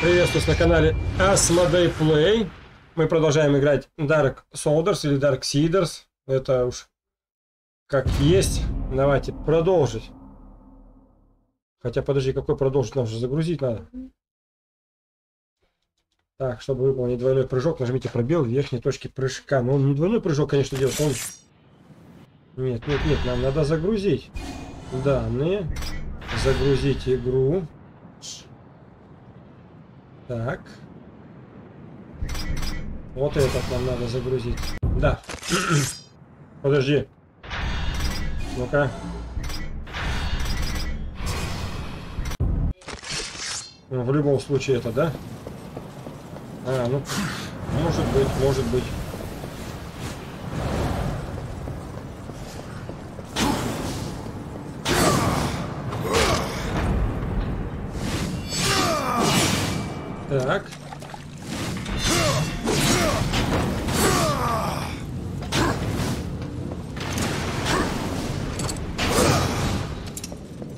Приветствую вас на канале Asmodey Play. Мы продолжаем играть Dark Soldiers или Dark Seeders. Это уж как есть. Давайте продолжить. Хотя подожди, какой продолжить? Нам же загрузить надо. Так, чтобы выполнить двойной прыжок, нажмите пробел в верхней точке прыжка. Но он не двойной прыжок, конечно, делает. Он... Нет, нам надо загрузить данные. Загрузить игру. Так. Вот этот нам надо загрузить. Да. Подожди. Ну-ка. Ну, в любом случае это, да? А, ну, может быть. Так.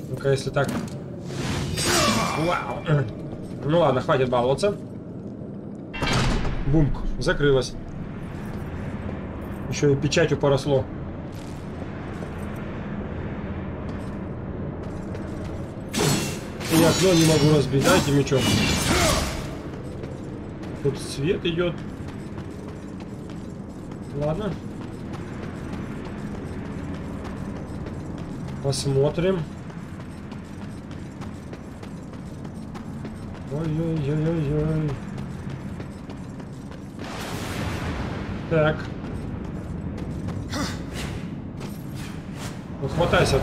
Ну-ка, если так... Вау. Ну ладно, хватит баловаться. Бумк, закрылась. Еще и печатью поросло. Я окно не могу разбить, дайте мечом. Тут свет идет. Ладно. Посмотрим. Ой-ой-ой-ой-ой. Так. Ну, хватайся.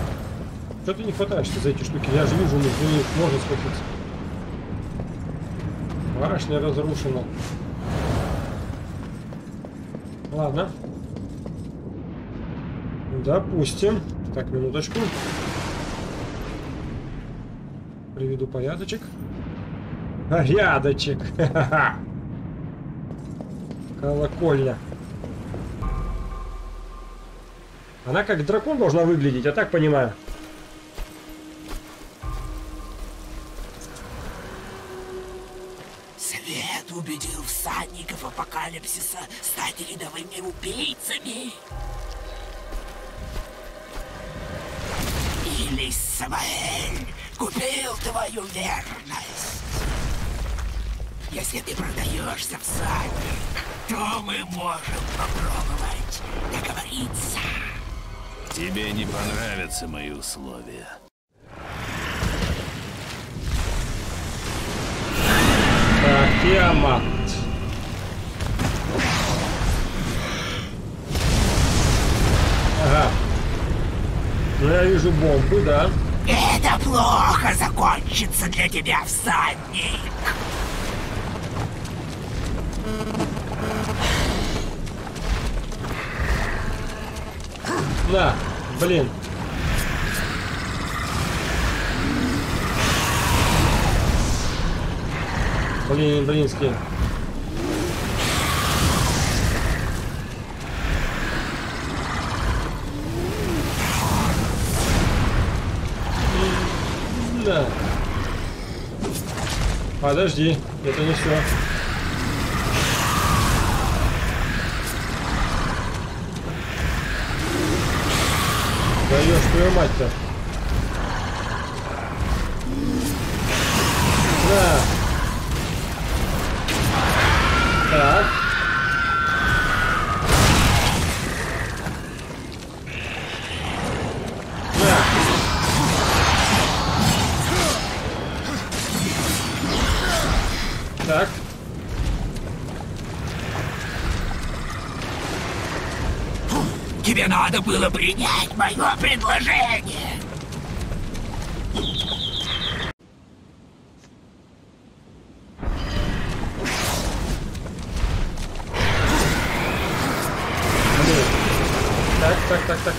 Что ты не хватаешься за эти штуки? Я же вижу, но ты можешь схватиться. Башня разрушена. Ладно. Допустим. Так, минуточку. Приведу порядочек. Порядочек. Колокольня. Она как дракон должна выглядеть, я так понимаю. Свет убедил всадников апокалипсиса стать рядовыми убийцами. Или Самаэль купил твою верность. Если ты продаешься всадник, то мы можем попробовать договориться. Тебе не понравятся мои условия. Так, Тиамат. Ага. Ну, я вижу бомбы, да. Это плохо закончится для тебя, всадник. Да, блин. Блинский. Да. Подожди, это не все. Даешь твою мать-то. Да. Так. Да. Так. Тебе надо было принять мое предложение.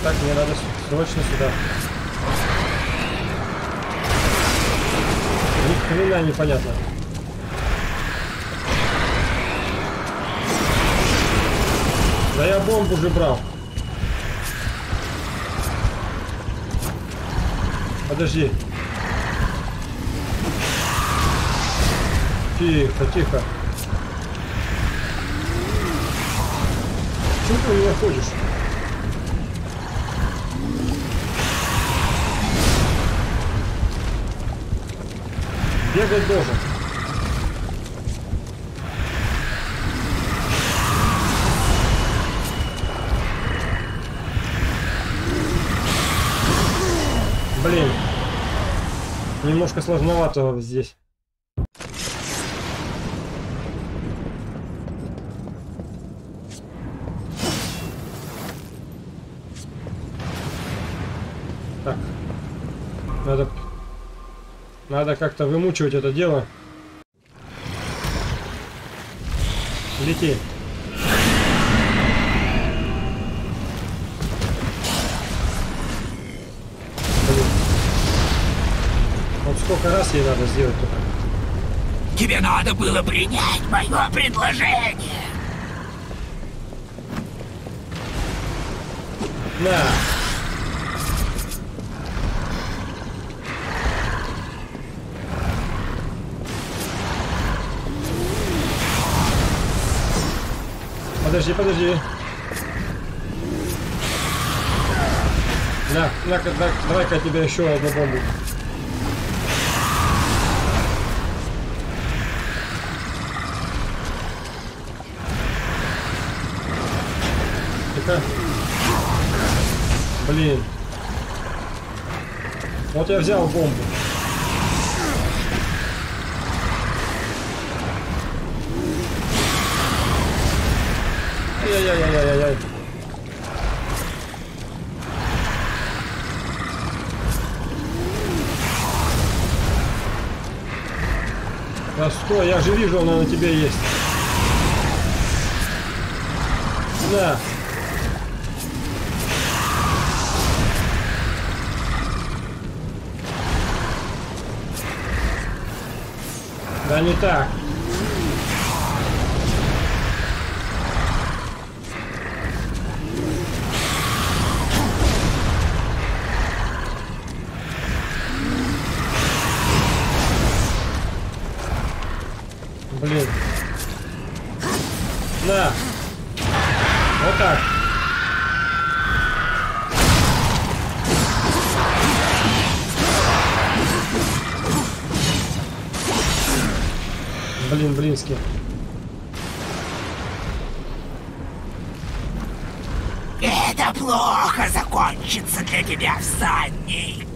Так, мне надо срочно сюда. Ни хрена непонятно. Да я бомбу уже брал. Подожди. Тихо, тихо. Чего ты у меня ходишь? Бегать должен. Блин. Немножко сложновато здесь. Так. Надо как-то вымучивать это дело. Лети. Блин. Вот сколько раз ей надо сделать только. Тебе надо было принять мое предложение. На. Подожди, подожди. Давай-ка я тебе еще одну бомбу. Тихо. Блин. Вот я взял бомбу. Ай-яй-яй-яй-яй-яй. Да что, я же вижу, она на тебе есть. Да. Да не так. Блин. На. Вот так. Блин, блинский. Это плохо закончится для тебя, всадник.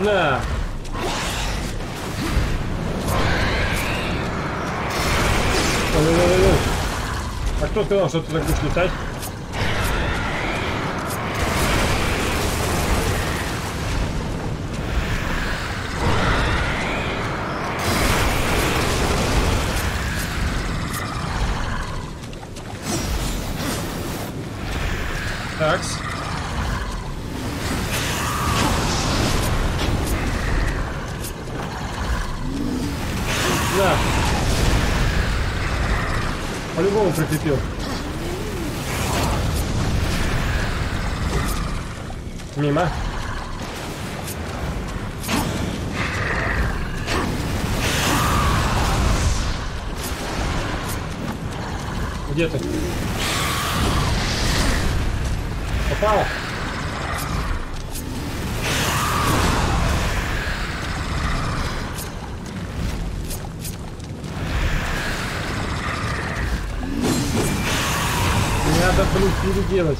На! А кто сказал, что ты так будешь летать? Такс. По-любому прикрепил. Мимо. Где ты? Попал? Надо, блин, переделать.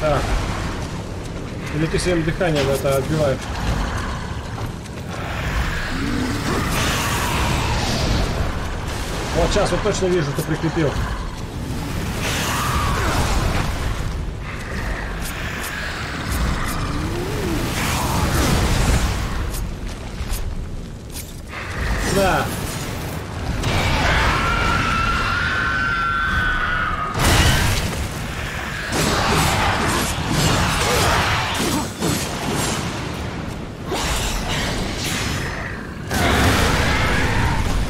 Так. Или ты своим дыханием это отбиваешь? Вот сейчас вот точно вижу, что прикрепил. Да.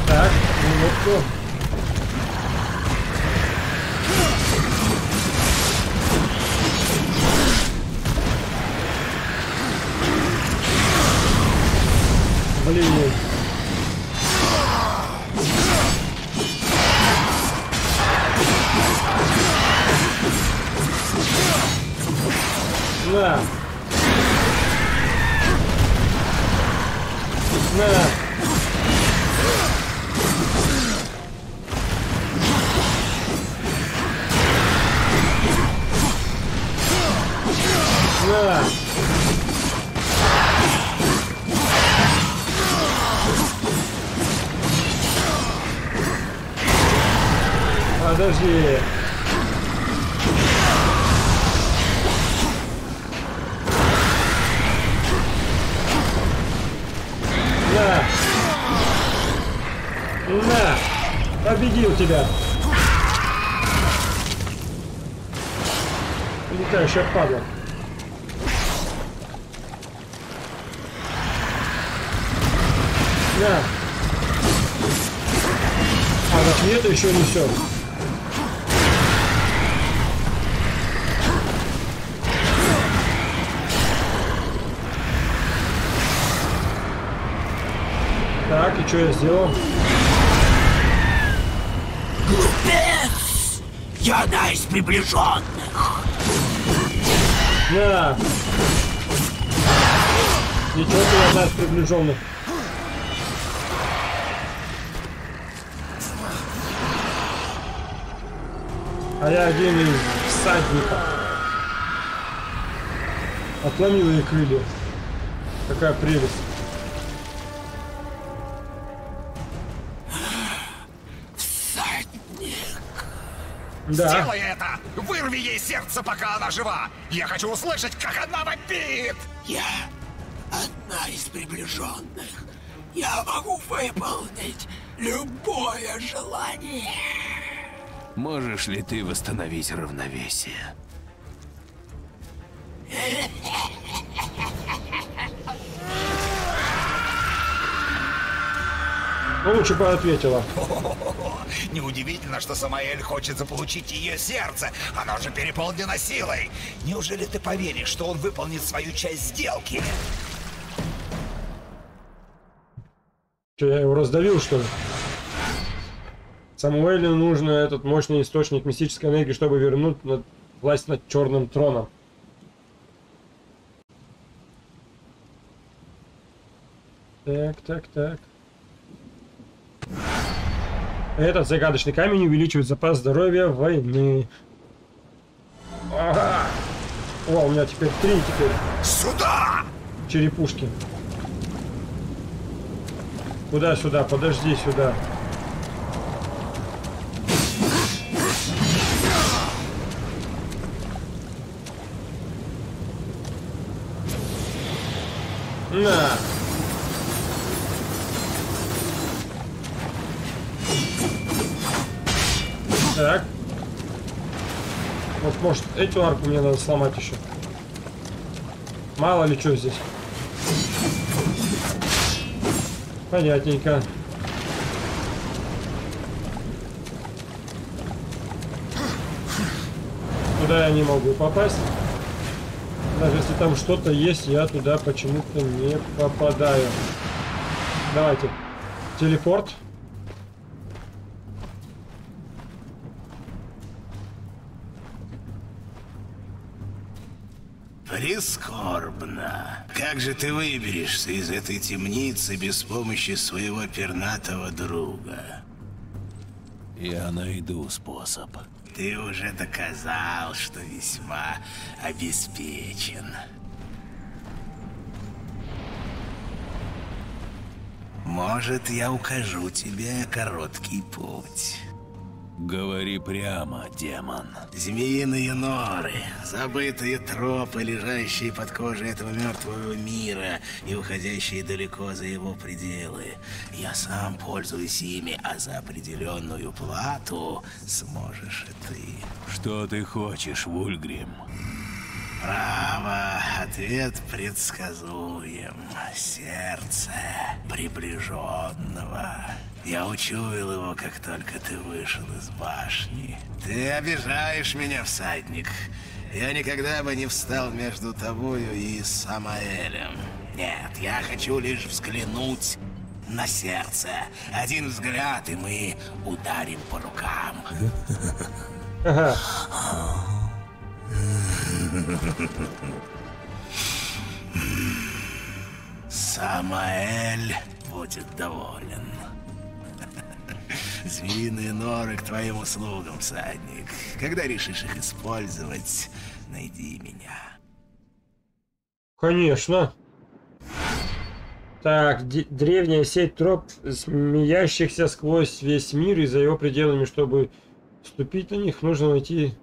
Так, минутку. Все. Блин. На. На. Подожди. На. Победил тебя. Летающая падла. Да. А раз нет, еще не все. Так, и что я сделал? Глупец! Я одна из приближенных! Да. Ничего, ты одна из приближенных. А я один из всадников. Отломил ей крылья. Какая прелесть. Всадник. Да. Сделай это! Вырви ей сердце, пока она жива! Я хочу услышать, как она вопит! Я одна из приближенных. Я могу выполнить любое желание. Можешь ли ты восстановить равновесие? Лучше бы ответила. Неудивительно, что Самаэль хочет заполучить ее сердце. Оно же переполнено силой. Неужели ты поверишь, что он выполнит свою часть сделки? Что, я его раздавил, что ли? Самуэлю нужен этот мощный источник мистической энергии, чтобы вернуть власть над черным троном. Так, так, так. Этот загадочный камень увеличивает запас здоровья войны. Ага. О, у меня теперь три. Сюда! Черепушки. Куда сюда? Подожди, сюда. На! Так. Вот, может, эту арку мне надо сломать еще. Мало ли что здесь. Понятненько. Туда я не могу попасть. Даже если там что-то есть, я туда почему-то не попадаю. Давайте. Телепорт. Прискорбно. Как же ты выберешься из этой темницы без помощи своего пернатого друга? Я найду способ. Ты уже доказал, что весьма обеспечен. Может, я укажу тебе короткий путь. Говори прямо, демон. Змеиные норы, забытые тропы, лежащие под кожей этого мертвого мира и уходящие далеко за его пределы. Я сам пользуюсь ими, а за определенную плату сможешь и ты. Что ты хочешь, Вульгрим? Право, ответ предсказуем. Сердце. приближенного. Я учуял его, как только ты вышел из башни. Ты обижаешь меня, всадник. Я никогда бы не встал между тобою и Самаэлем. Нет, я хочу лишь взглянуть на сердце. Один взгляд, и мы ударим по рукам. Самаэль будет доволен. Звериные норы к твоим услугам, всадник. Когда решишь их использовать, найди меня. Конечно. Так, древняя сеть троп, змеящихся сквозь весь мир и за его пределами, чтобы вступить на них, нужно найти...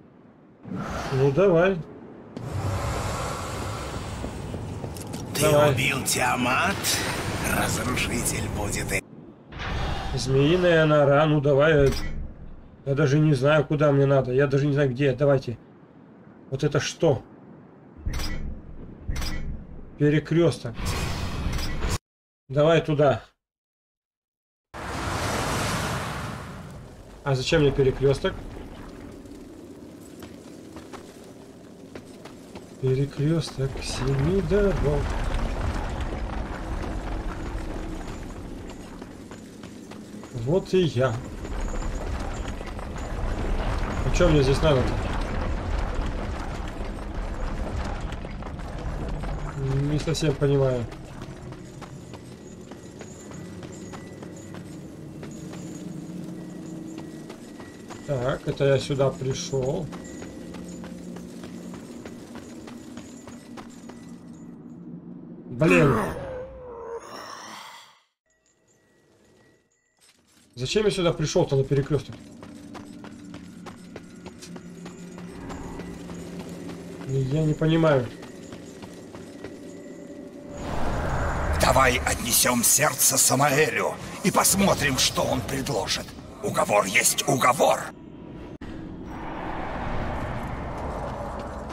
Ну, давай. Ты убил Тиамат? Разрушитель будет и... Змеиная нора, ну давай. Я даже не знаю, куда мне надо. Я даже не знаю, где. Давайте. Вот это что? Перекресток. Давай туда. А зачем мне перекресток? Перекресток семи дорог. Вот и я. А что мне здесь надо-то? Не совсем понимаю. Так, это я сюда пришел. Блин. Зачем я сюда пришел-то на перекресток? Я не понимаю. Давай отнесем сердце Самаэлю и посмотрим, что он предложит. Уговор есть уговор.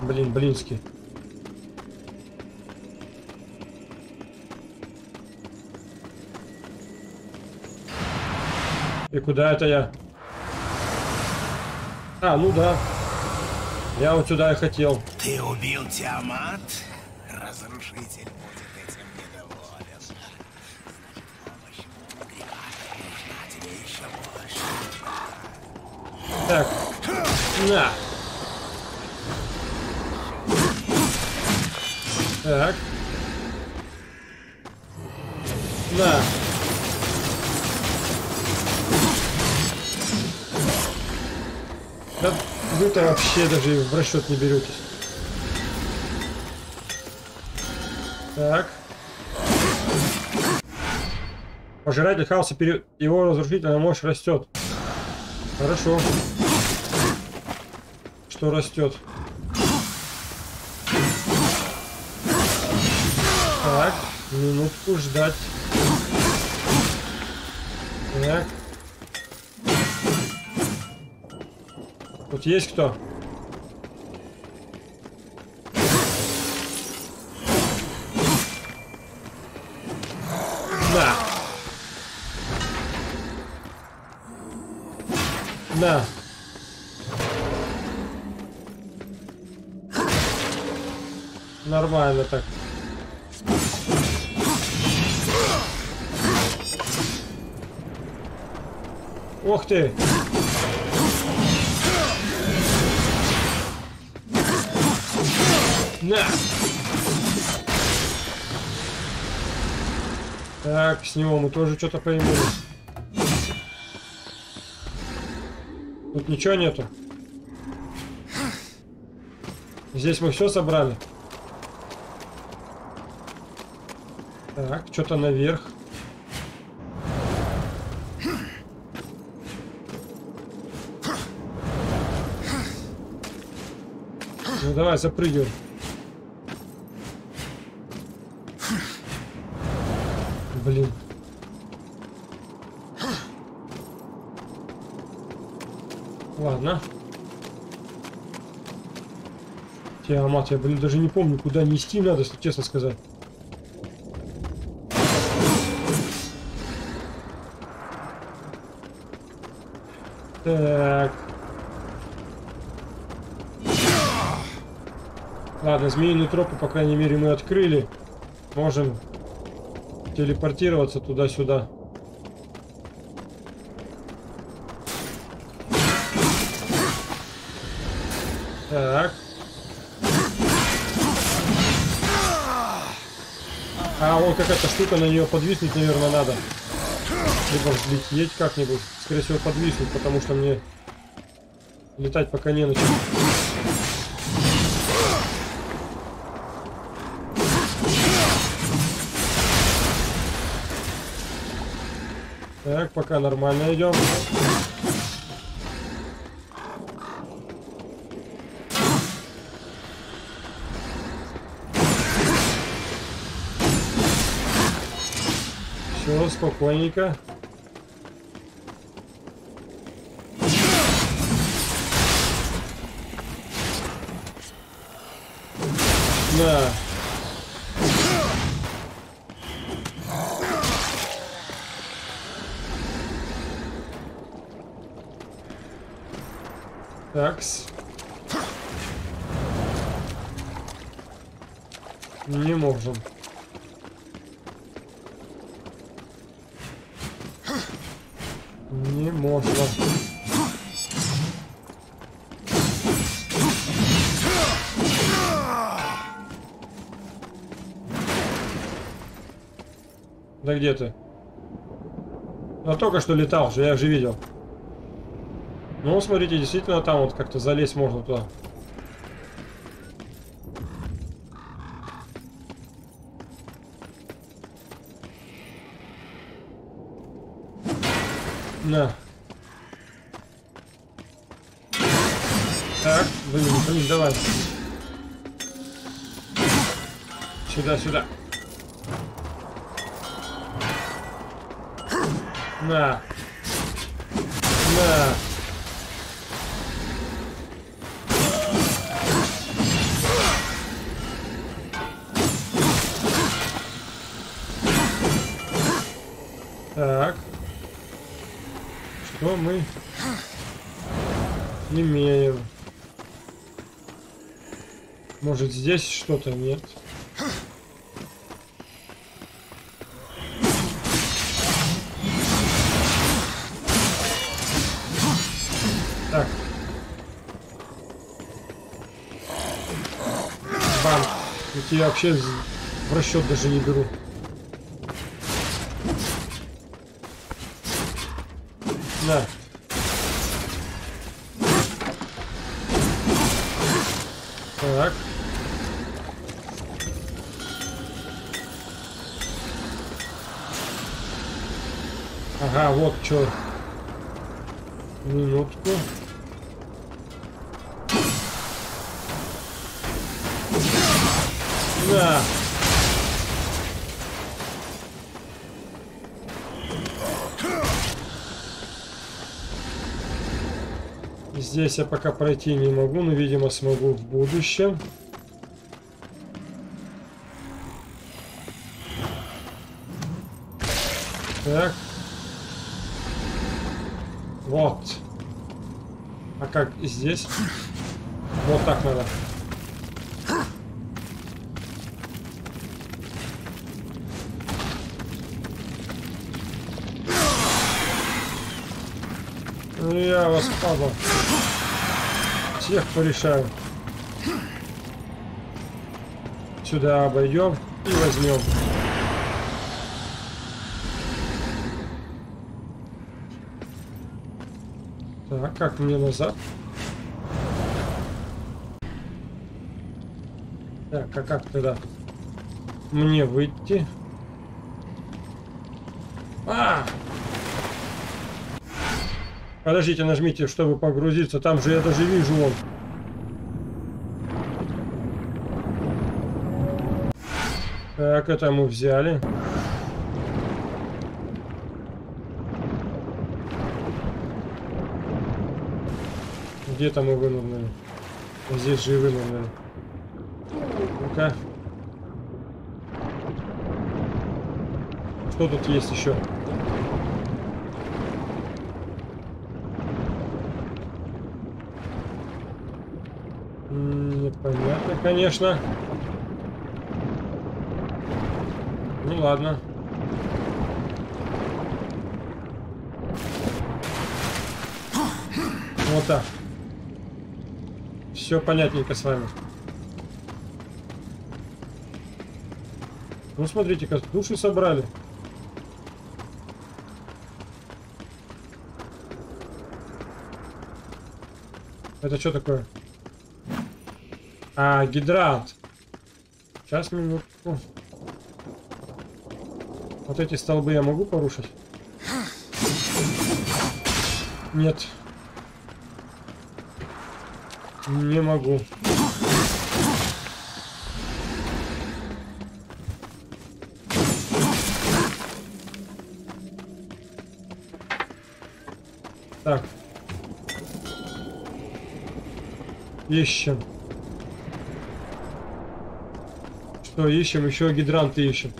Блин, блинский. И куда это я? А, ну да. Я вот сюда и хотел. Ты убил Тиамат? Разрушитель будет этим недоволен. Значит, помощь тебе еще больше. Так. На. Так. На. Да вы-то вообще даже в расчет не беретесь. Так. Пожиратель хаоса, его разрушительная мощь растет. Хорошо. Что растет? Так, минутку ждать. Так. Тут есть кто? Да. Да. Нормально так. Ух ты! На. Так, с него мы тоже что-то поймем. Тут ничего нету. Здесь мы все собрали. Так, что-то наверх. Ну давай, запрыгивай. Блин. Ладно. Тиамат, я, блин, даже не помню, куда нести надо, если честно сказать. Так. Ладно, змеиную тропу, по крайней мере, мы открыли. Можем телепортироваться туда-сюда. Так. А, вон какая-то штука, на нее подвиснуть, наверное, надо. Либо взлететь как-нибудь. Скорее всего, подвиснуть, потому что мне летать пока не на чем. Так, пока нормально идем. Все, спокойненько. Да. Такс. Не можем. Не можем. Да где ты? А только что летал же, я их же видел. Ну, смотрите, действительно, там вот как-то залезть можно туда. На. Так, блин, давай. Сюда, сюда. На. На. Так, что мы имеем? Может, здесь что-то? Нет. Так. Бам. Эти я вообще в расчет даже не беру. Да. Так. Ага, вот что. Минутку. Да. Здесь я пока пройти не могу, но, видимо, смогу в будущем. Так. Вот. А как здесь? Вот так надо. Ну, я вас падал. Всех порешаю. Сюда обойдем и возьмем. Так, как мне назад? Так, а как тогда мне выйти? А! Подождите, нажмите, чтобы погрузиться. Там же я даже вижу он. Так, это мы взяли. Где-то мы вынырнули. Здесь же и вынырнули. Ну-ка. Что тут есть еще? Непонятно, конечно. Ну ладно. Вот так. Все понятненько с вами. Ну смотрите, как душу собрали. Это что такое? А, гидрант. Сейчас, минутку. Вот эти столбы я могу порушить? Нет. Не могу. Так. Ищем. Что ищем? Еще гидранты ищем.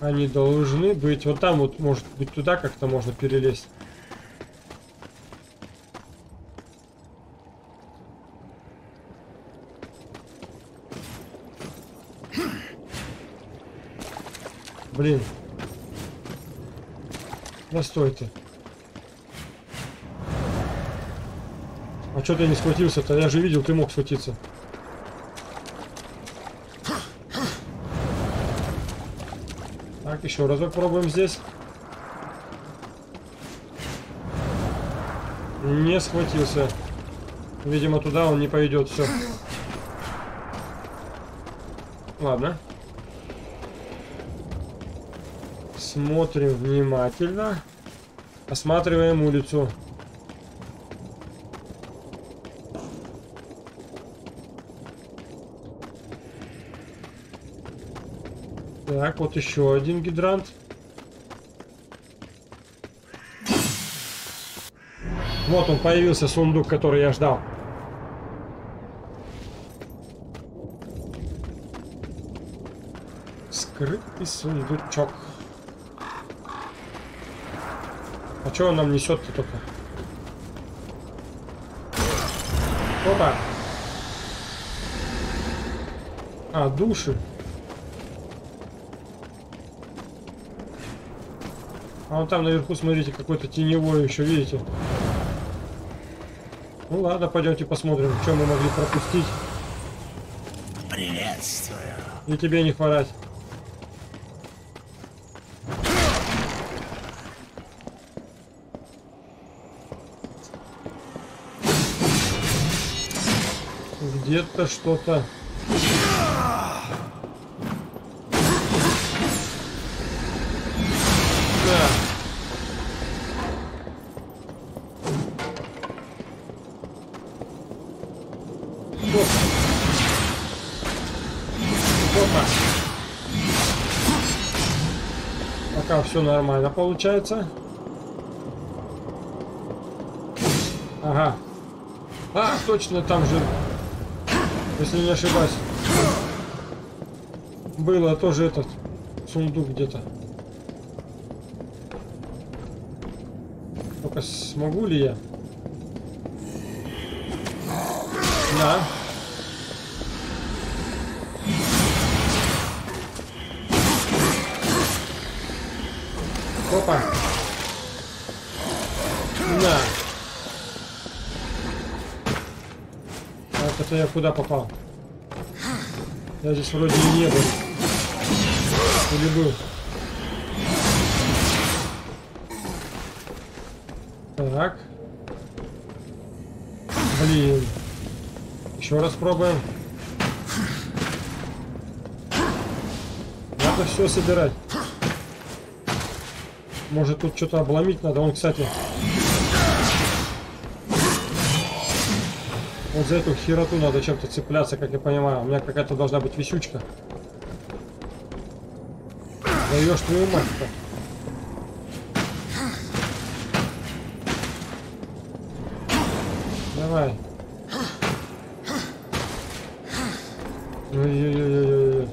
Они должны быть. Вот там вот, может быть, туда как-то можно перелезть. Блин. Да стой ты. А что ты не схватился-то? Я же видел, ты мог схватиться. Так, еще разок пробуем здесь. Не схватился. Видимо, туда он не пойдет. Все. Ладно. Смотрим внимательно. Осматриваем улицу. Так, вот еще один гидрант. Вот он появился, сундук, который я ждал. Скрытый сундучок. А что он нам несет-то только? Опа! А, души. А вон там наверху, смотрите, какой-то теневой еще, видите? Ну ладно, пойдемте посмотрим, что мы могли пропустить. Приветствую. И тебе не хворать. Где-то что-то. Да. Пока все нормально получается. Ага. А, точно, там же. Если не ошибаюсь, было тоже этот сундук где-то. Только смогу ли я? Да. Опа. Да. Это я куда попал? Я здесь вроде и не был. Или был? Так. Блин. Еще раз пробуем. Надо все собирать. Может, тут что-то обломить надо. Он, кстати... Вот за эту хероту надо чем-то цепляться, как я понимаю. У меня какая-то должна быть висючка. Даешь твою мать-то. Давай. Ой-ой-ой-ой-ой.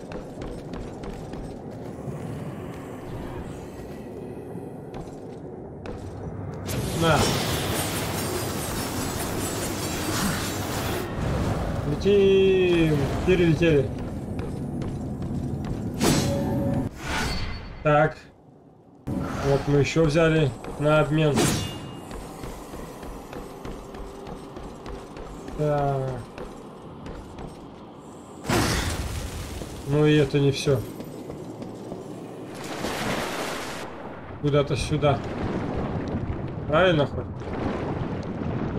На. Перелетели. Так. Вот мы еще взяли на обмен. Так. Ну и это не все. Куда-то сюда. Правильно хоть?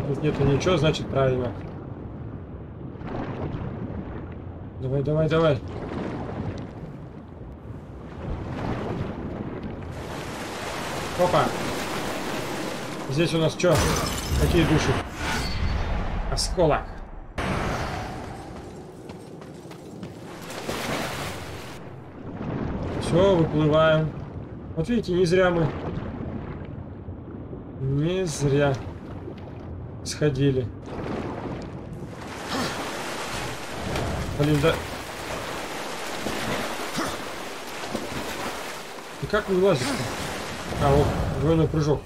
Тут нету ничего, значит правильно. Давай, давай, давай. Опа. Здесь у нас что? Какие души? Осколок. Все, выплываем. Вот видите, не зря мы. Не зря сходили. Блин, да. И как не лазишь? А, вот, двойной прыжок.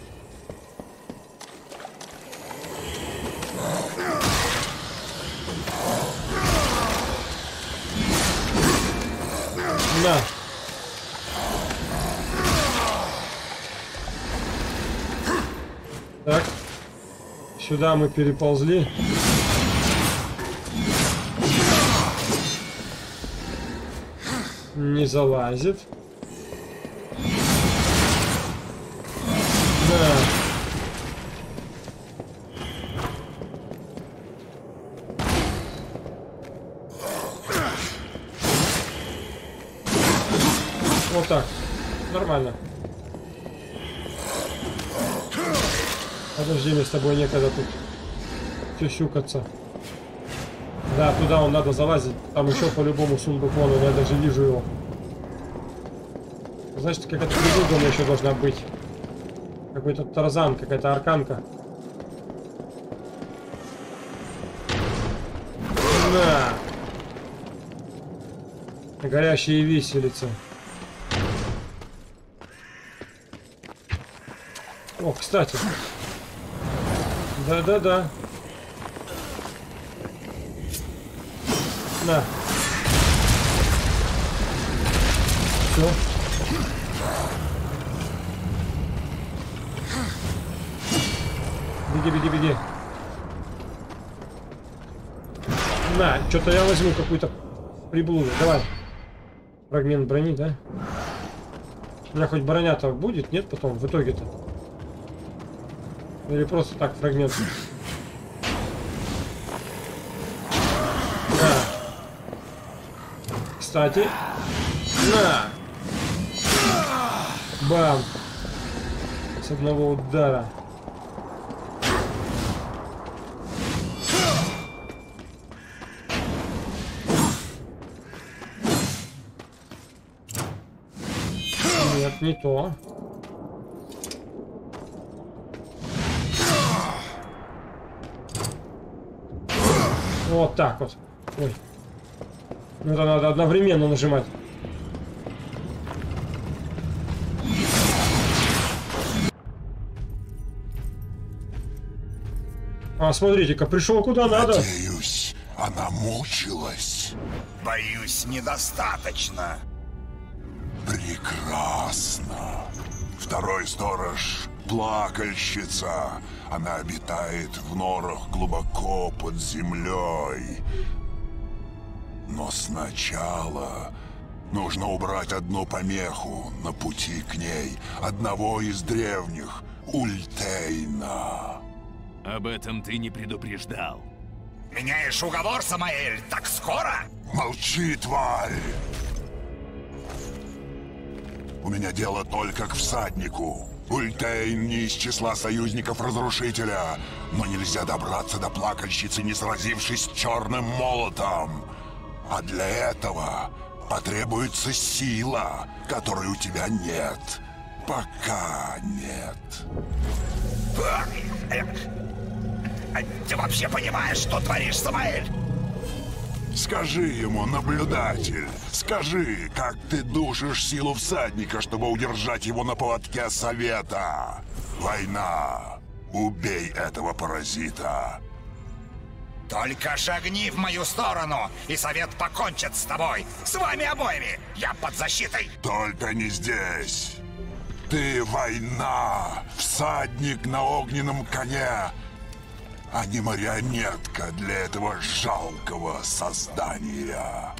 На. Так. Сюда мы переползли. Не залазит. Вот так. Нормально. Подожди, мне с тобой некогда тут тюсюкаться. Да, туда он надо залазить. Там еще по-любому сундук вон, я даже вижу его. Значит, какая-то безумная еще должна быть. Какой-то тарзан, какая-то арканка. На! Горящие виселицы. О, кстати. Да-да-да. На. Все. Беги, беги, беги. На, что-то я возьму какую-то приблуду. Давай. Фрагмент брони, да? У меня хоть броня-то будет, нет, потом, в итоге-то? Или просто так фрагмент? Да. Кстати. На! Бам! С одного удара. Нет, не то. Вот так вот. Ой. Ну это надо одновременно нажимать. А, смотрите-ка, пришел куда надо. Надеюсь, она мучилась. Боюсь, недостаточно. Прекрасно. Второй сторож — плакальщица. Она обитает в норах глубоко под землей. Но сначала нужно убрать одну помеху на пути к ней. Одного из древних — Ультейна. Об этом ты не предупреждал. Меняешь уговор, Самаэль, так скоро? Молчи, тварь! У меня дело только к всаднику. Ультейн не из числа союзников разрушителя, но нельзя добраться до плакальщицы, не сразившись с черным молотом. А для этого потребуется сила, которой у тебя нет. Пока нет. Ты вообще понимаешь, что творишь, Самаэль? Скажи ему, наблюдатель, скажи, как ты душишь силу всадника, чтобы удержать его на поводке совета. Война, убей этого паразита. Только шагни в мою сторону, и совет покончит с тобой. С вами обоими. Я под защитой. Только не здесь. Ты война. Всадник на огненном коне. А не марионетка для этого жалкого создания.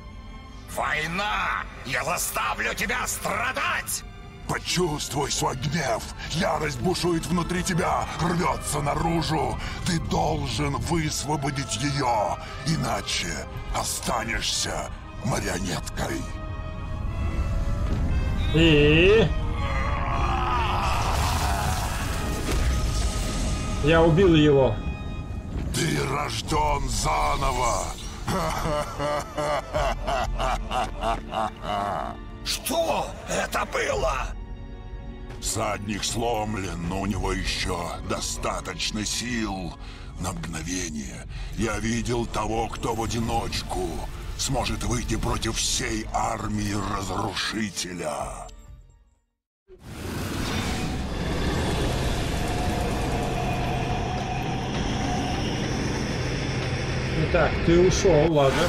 Война! Я заставлю тебя страдать! Почувствуй свой гнев! Ярость бушует внутри тебя, рвется наружу! Ты должен высвободить ее, иначе останешься марионеткой. И... я убил его. Ты рожден заново! Что это было? Всадник сломлен, но у него еще достаточно сил. На мгновение я видел того, кто в одиночку сможет выйти против всей армии разрушителя. Итак, ты ушел, ладно.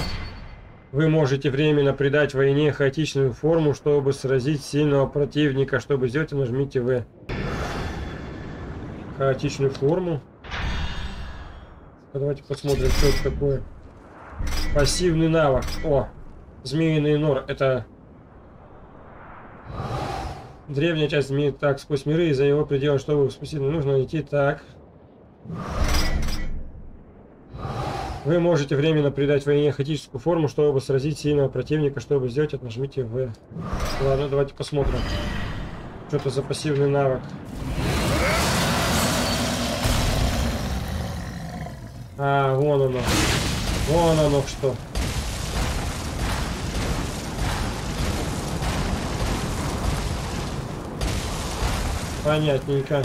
Вы можете временно придать войне хаотичную форму, чтобы сразить сильного противника. Чтобы сделать, нажмите В. Хаотичную форму. Давайте посмотрим, что это такое. Пассивный навык. О, змеиный нор. Это древняя часть змеи. Так, сквозь миры и за его пределы, чтобы спустить, нужно идти так. Вы можете временно придать войне хаотическую форму, чтобы сразить сильного противника. Чтобы сделать это, нажмите В. Ладно, давайте посмотрим. Что это за пассивный навык? А, вон оно. Вон оно что. Понятненько.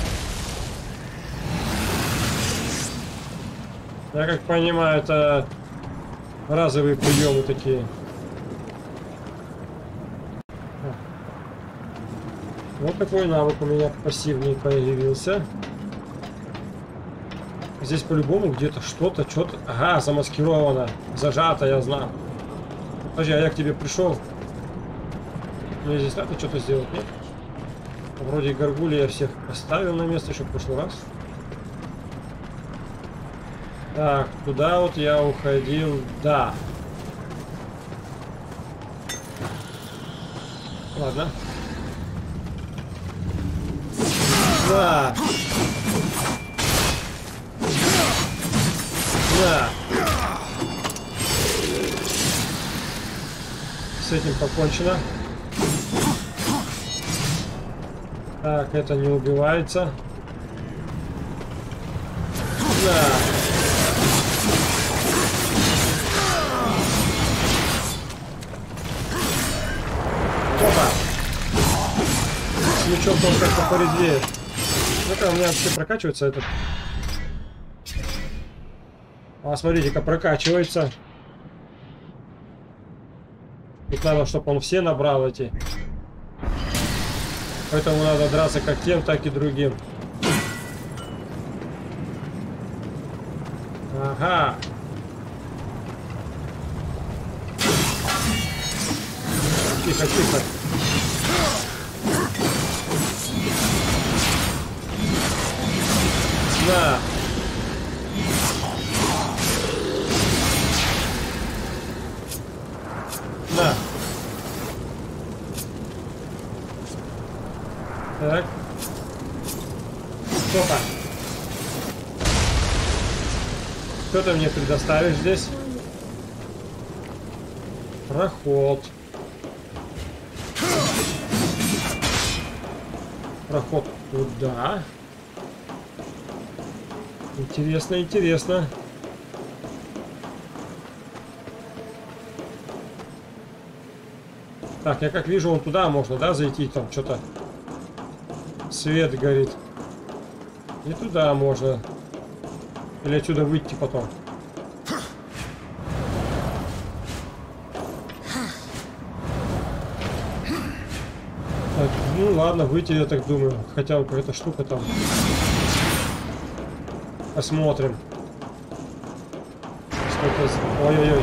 Я как понимаю, это разовые приемы такие. Вот такой навык у меня пассивный появился. Здесь по-любому где-то что-то, что-то... Ага, замаскировано, зажато, я знаю. Подожди, а я к тебе пришел. Мне здесь надо что-то сделать, нет? Вроде горгули я всех поставил на место еще в прошлый раз. Так, туда вот я уходил, да. Ладно. Да. Да. С этим покончено. Так, это не убивается. Да. Мечом он как-то порезвее. Ну-ка, у меня вообще прокачивается этот. А, смотрите-ка, прокачивается. Тут надо, чтобы он все набрал эти. Поэтому надо драться как тем, так и другим. Ага. Тихо, тихо. Да. Да. Так. Опа. Что ты мне предоставишь здесь? Проход. Проход туда. Интересно, интересно. Так, я как вижу, вон туда можно, да, зайти, там что-то. Свет горит. И туда можно. Или отсюда выйти потом. Так, ну ладно, выйти, я так думаю. Хотя бы какая-то штука там. Посмотрим. здесь. Ой-ой-ой.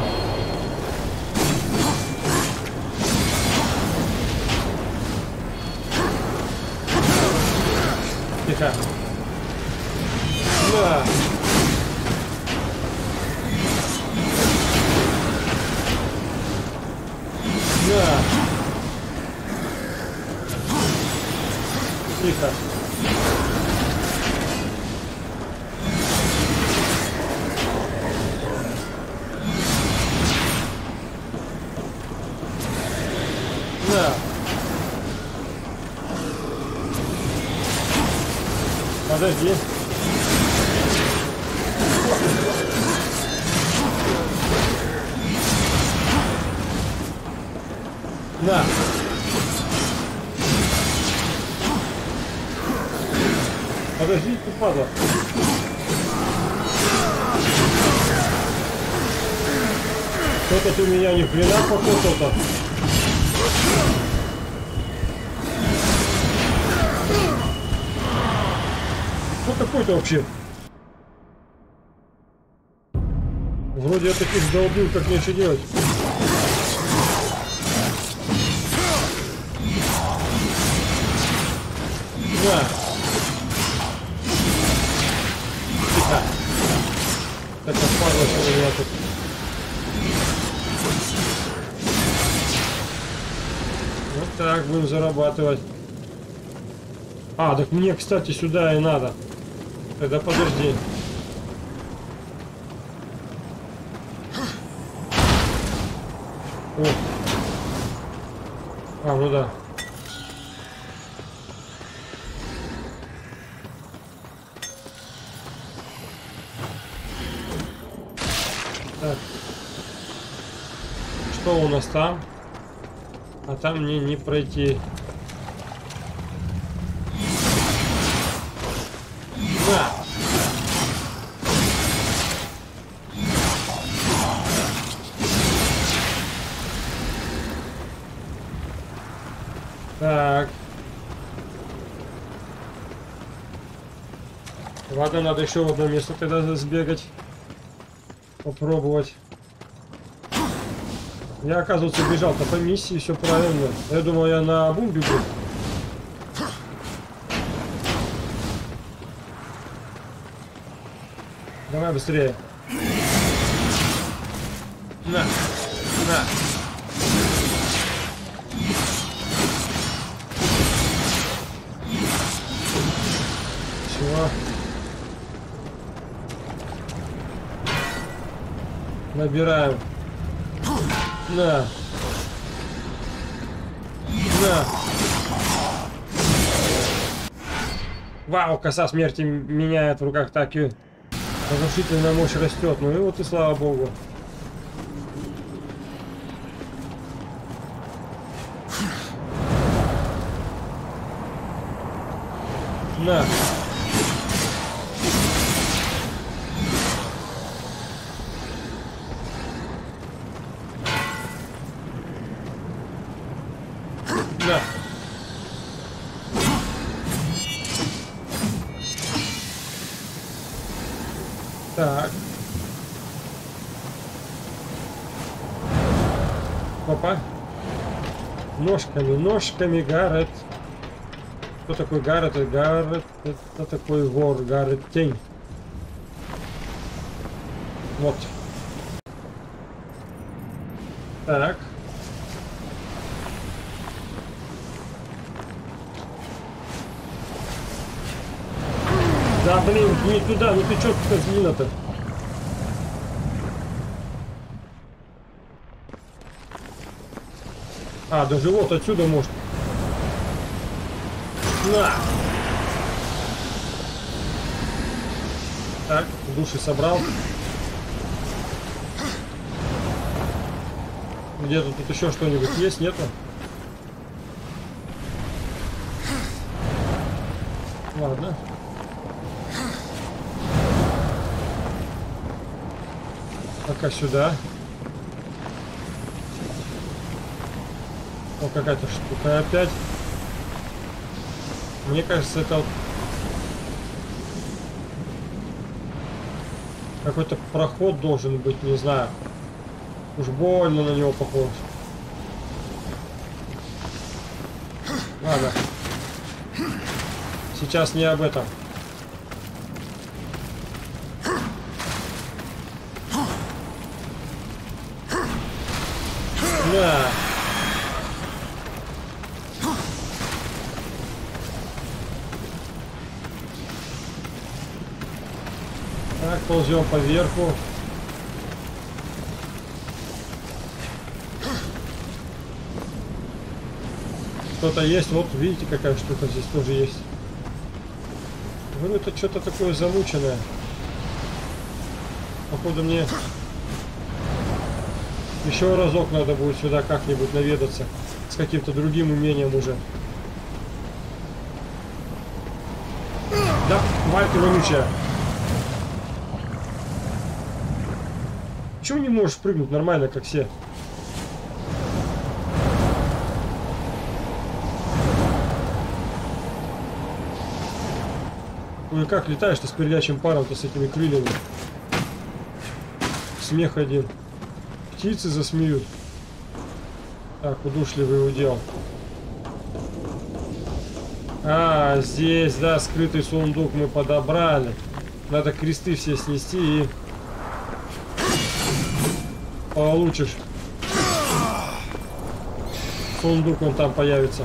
Тихо. Да. Да. Тихо. Подожди. Да. Подожди, ты падла. Что-то ты меня ни хрена покусал-то. Что такое-то вообще? Вроде я таких долбил, как нечего делать. Да. Тихо. Это падла, что у меня тут. Вот так будем зарабатывать. А, так мне, кстати, сюда и надо. Тогда подожди. О. А, ну да. Так. Что у нас там? А там мне не пройти. Ладно, надо еще в одно место тогда сбегать. Попробовать. Я, оказывается, бежал-то по миссии, все правильно. Я думал, я на бум бегу. Давай быстрее. На, на. Набираем. На. На. Вау, коса смерти меняет в руках так и разрушительная мощь растет. Ну и вот и слава богу. На. Так. Опа. Ножками, ножками Гаррет. Кто такой Гаррет? Гаррет это такой вор, Гаррет тень. Вот. Так. Да блин, не туда, ну ты чё козлина-то? А, даже вот отсюда может. На! Так, души собрал. Где-то тут еще что-нибудь есть, нету? Ладно. Пока сюда. О, какая-то штука опять. Мне кажется, это... Какой-то проход должен быть, не знаю. Уж больно на него похож. Ладно. Сейчас не об этом. Да. Так, ползем по верху. Что-то есть, вот видите, какая штука здесь тоже есть. Блин, это что-то такое замученное. Походу мне еще разок надо будет сюда как-нибудь наведаться. С каким-то другим умением уже. Да, тварь ты вонючая. Чего не можешь прыгнуть нормально, как все? Ну и как летаешь-то с передячим паром-то, с этими крыльями? Смех один. Птицы засмеют. Так, удушливый удел. А, здесь, да, скрытый сундук мы подобрали. Надо кресты все снести и... получишь. Сундук он там появится.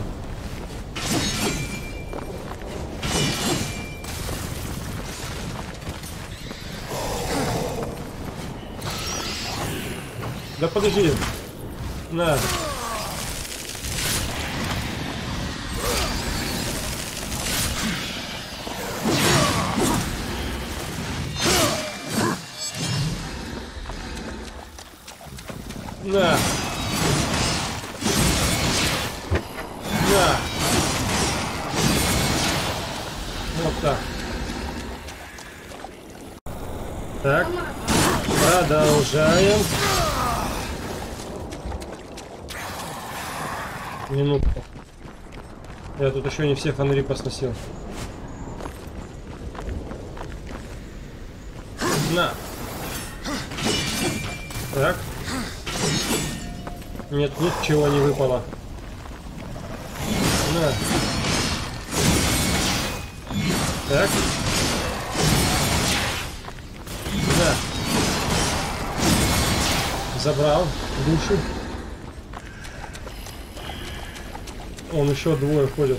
Да подожди. На. На. На. Вот так. Так. Продолжаем. Минутку. Я тут еще не все фонари посносил. На. Так. Нет, ничего не выпало. На. Так. На. Забрал души. Он еще двое ходит.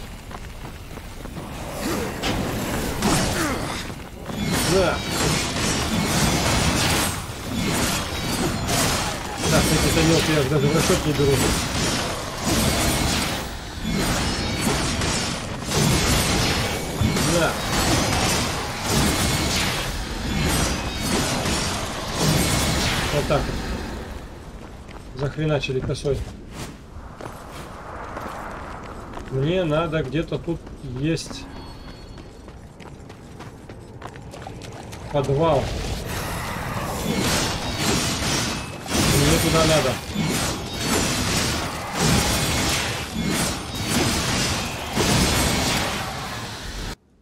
Да. Так, эти-то мелкие я даже в расчет не беру. Да. Вот так вот. Захреначили косой. Мне надо где-то тут есть подвал. Мне туда надо.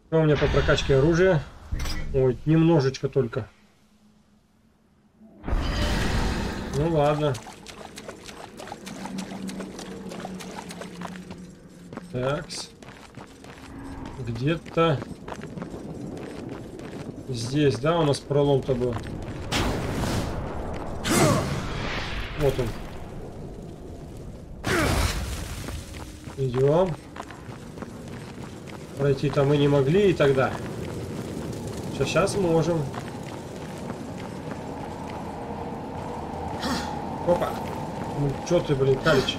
Что у меня по прокачке оружия? Ой, немножечко только. Ну ладно. Так, где-то здесь, да, у нас пролом-то был. Вот он. Идем. Пройти там мы не могли, и тогда. Сейчас можем. Опа. Ну чё ты, блин, калечь?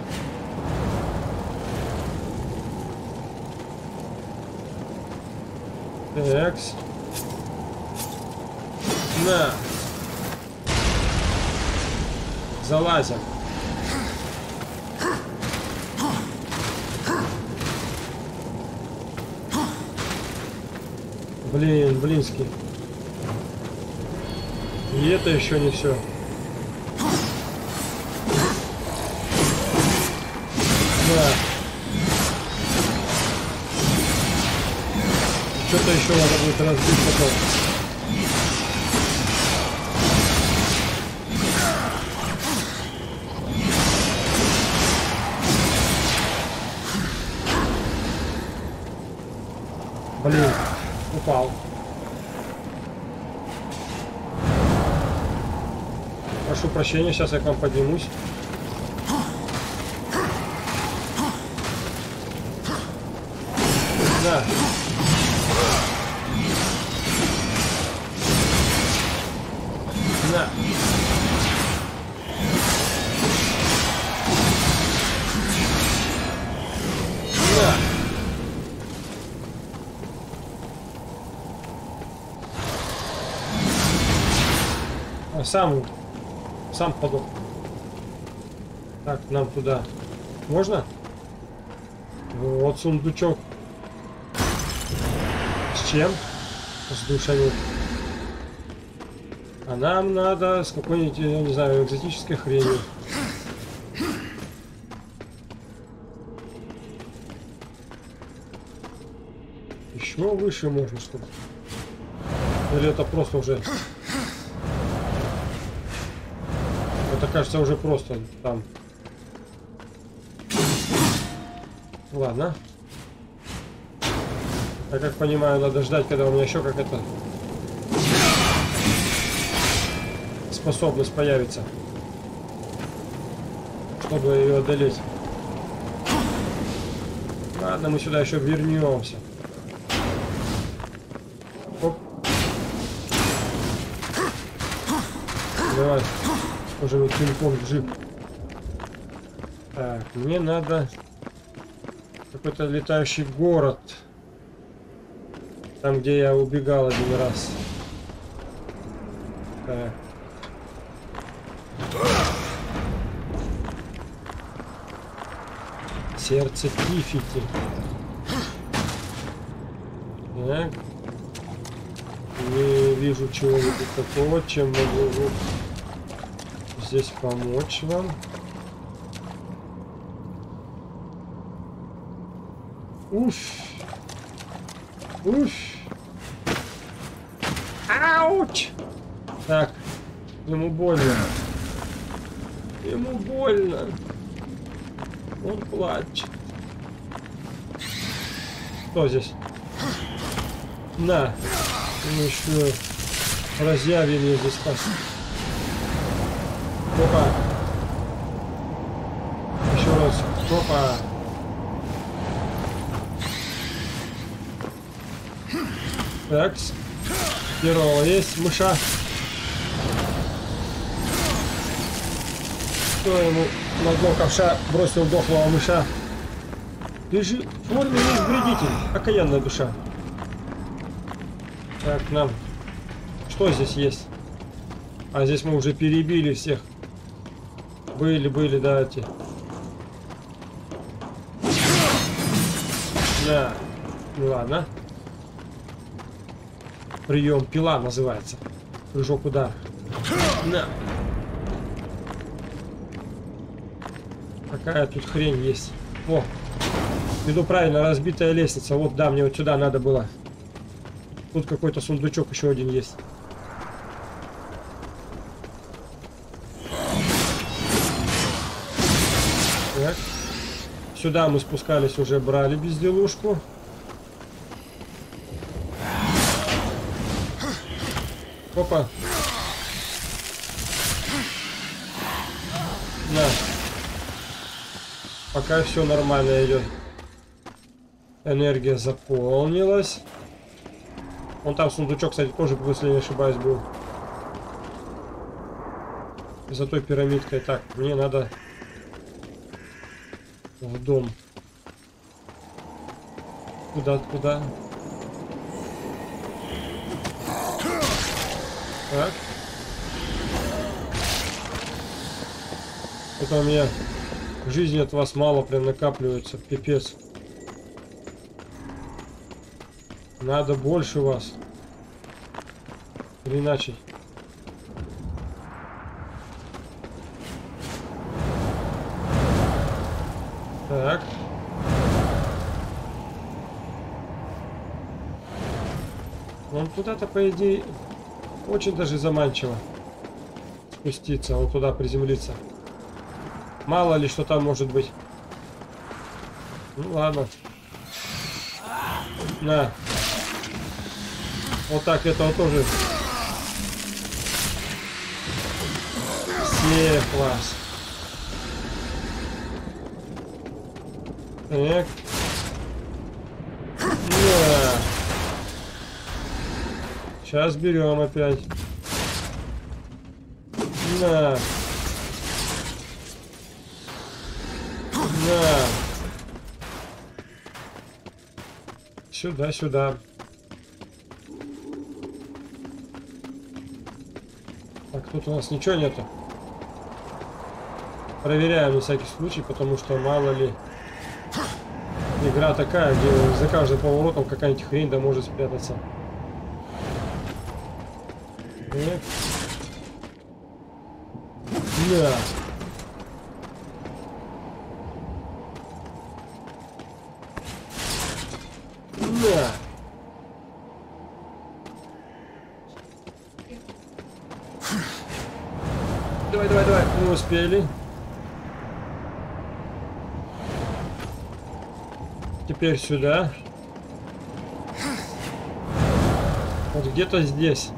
Экс. На. Залазим. Блин, блинский. И это еще не все. Что-то еще надо будет разбить потом. Упал. Прошу прощения, сейчас я к вам поднимусь. Да. Да. Сам подох. Так, нам туда. Можно? Вот сундучок. С чем? С душами. А нам надо с какой-нибудь, я не знаю, экзотической хренью. Еще выше можно, что ли? Или это просто уже... Это, кажется, уже просто там. Ладно. Я как понимаю, надо ждать, когда у меня еще какая-то способность появится, чтобы ее одолеть. Ладно, мы сюда еще вернемся. Оп. Давай. Уже вот телефон джип. Так, мне надо какой-то летающий город. Там, где я убегал один раз. Так. Сердце Тифити. Так. Не вижу чего-нибудь такого, чем могу здесь помочь вам. Уф. Уф. Ауч. Так, ему больно. Ему больно. Он плачет. Что здесь? На. Ну еще разъявили здесь пас. Опа. Еще раз. Опа. Так. Первого есть мыша. Кто ему на дно ковша бросил дохлого мыша? Ты же форменный вредитель. Окаянная душа. Так, нам. Что здесь есть? А здесь мы уже перебили всех. Были, давайте. Да. Ну ладно. Прием пила называется. Прыжок, удар. На. Какая тут хрень есть. О. Иду правильно, разбитая лестница. Вот, да, мне вот сюда надо было. Тут какой-то сундучок еще один есть. Сюда мы спускались, уже брали безделушку. Опа. На. Пока все нормально идет. Энергия заполнилась. Вон там сундучок, кстати, тоже, если не ошибаюсь, был. За той пирамидкой. Так, мне надо... в дом. Куда? Так. Это у меня жизни от вас мало прям накапливается. Пипец. Надо больше вас. Или иначе. Так. Он куда-то, по идее, очень даже заманчиво спуститься, вот туда приземлиться. Мало ли, что там может быть. Ну ладно. На. Вот так этого тоже. Все, класс. Так. Да. Сейчас берем опять. На. На. Сюда, сюда. Так, тут у нас ничего нету. Проверяем на всякий случай, потому что мало ли. Игра такая, где за каждым поворотом какая-нибудь хрень да может спрятаться. Так. Да. Да. Давай, давай, давай. Мы успели. Теперь сюда. Вот где-то здесь.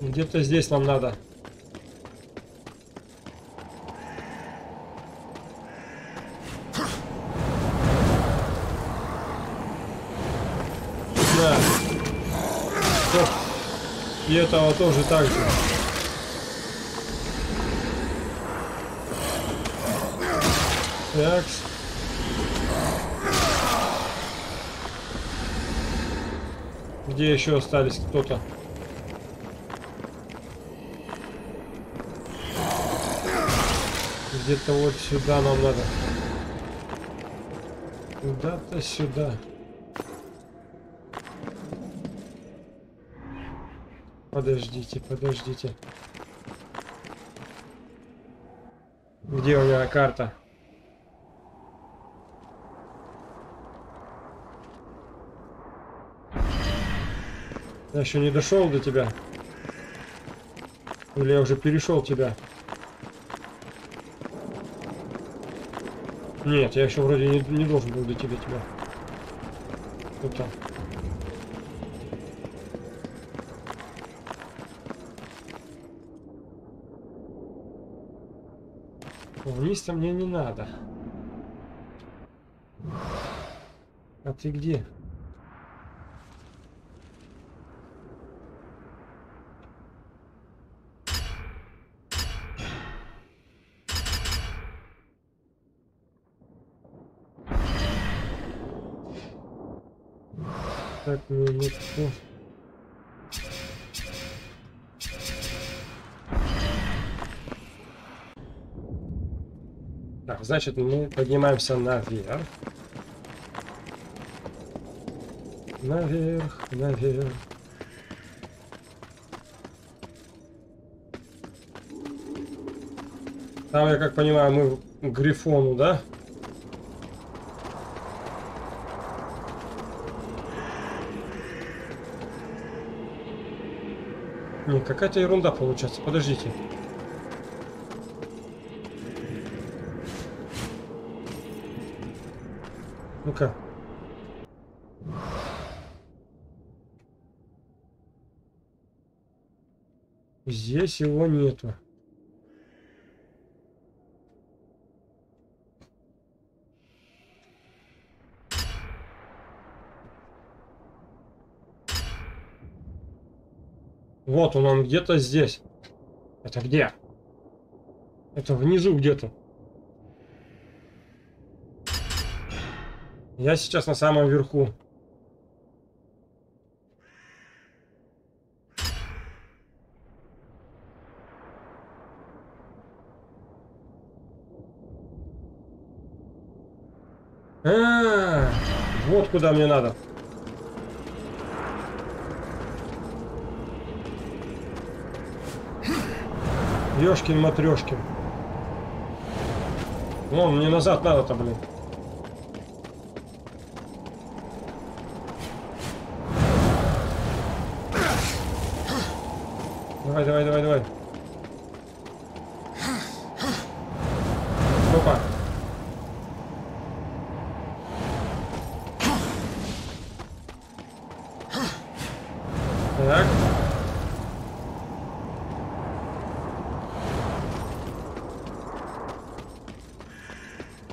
Где-то здесь нам надо. Да. Стоп. И этого тоже так же. Так. Где еще остались кто-то? Где-то вот сюда нам надо. Куда-то сюда. Подождите, подождите. Где у меня карта? Я еще не дошел до тебя. Или я уже перешел тебя? Нет, я еще вроде не должен был дойти до тебя. Вот так. Вниз-то мне не надо. А ты где? Так, минутку. Так, значит, мы поднимаемся наверх. Наверх, наверх. Там, я как понимаю, мы к Грифону, да? Не, какая-то ерунда получается. Подождите. Ну-ка. Здесь его нету. Вот он где-то здесь. Это где? Это внизу где-то. Я сейчас на самом верху. А-а-а, вот куда мне надо. Ёшкин матрешкин. Вон, мне назад надо-то, блин. Давай, давай, давай, давай. Опа.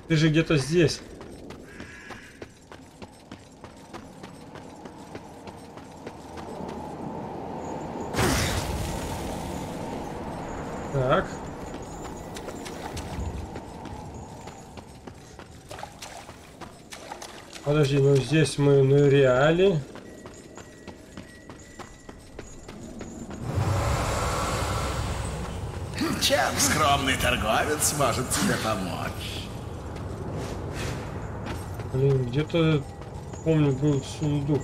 Ты же где-то здесь. Так. Подожди, ну здесь мы ныряли. Чем скромный торговец может тебе помочь? Блин, где-то, помню, был сундук.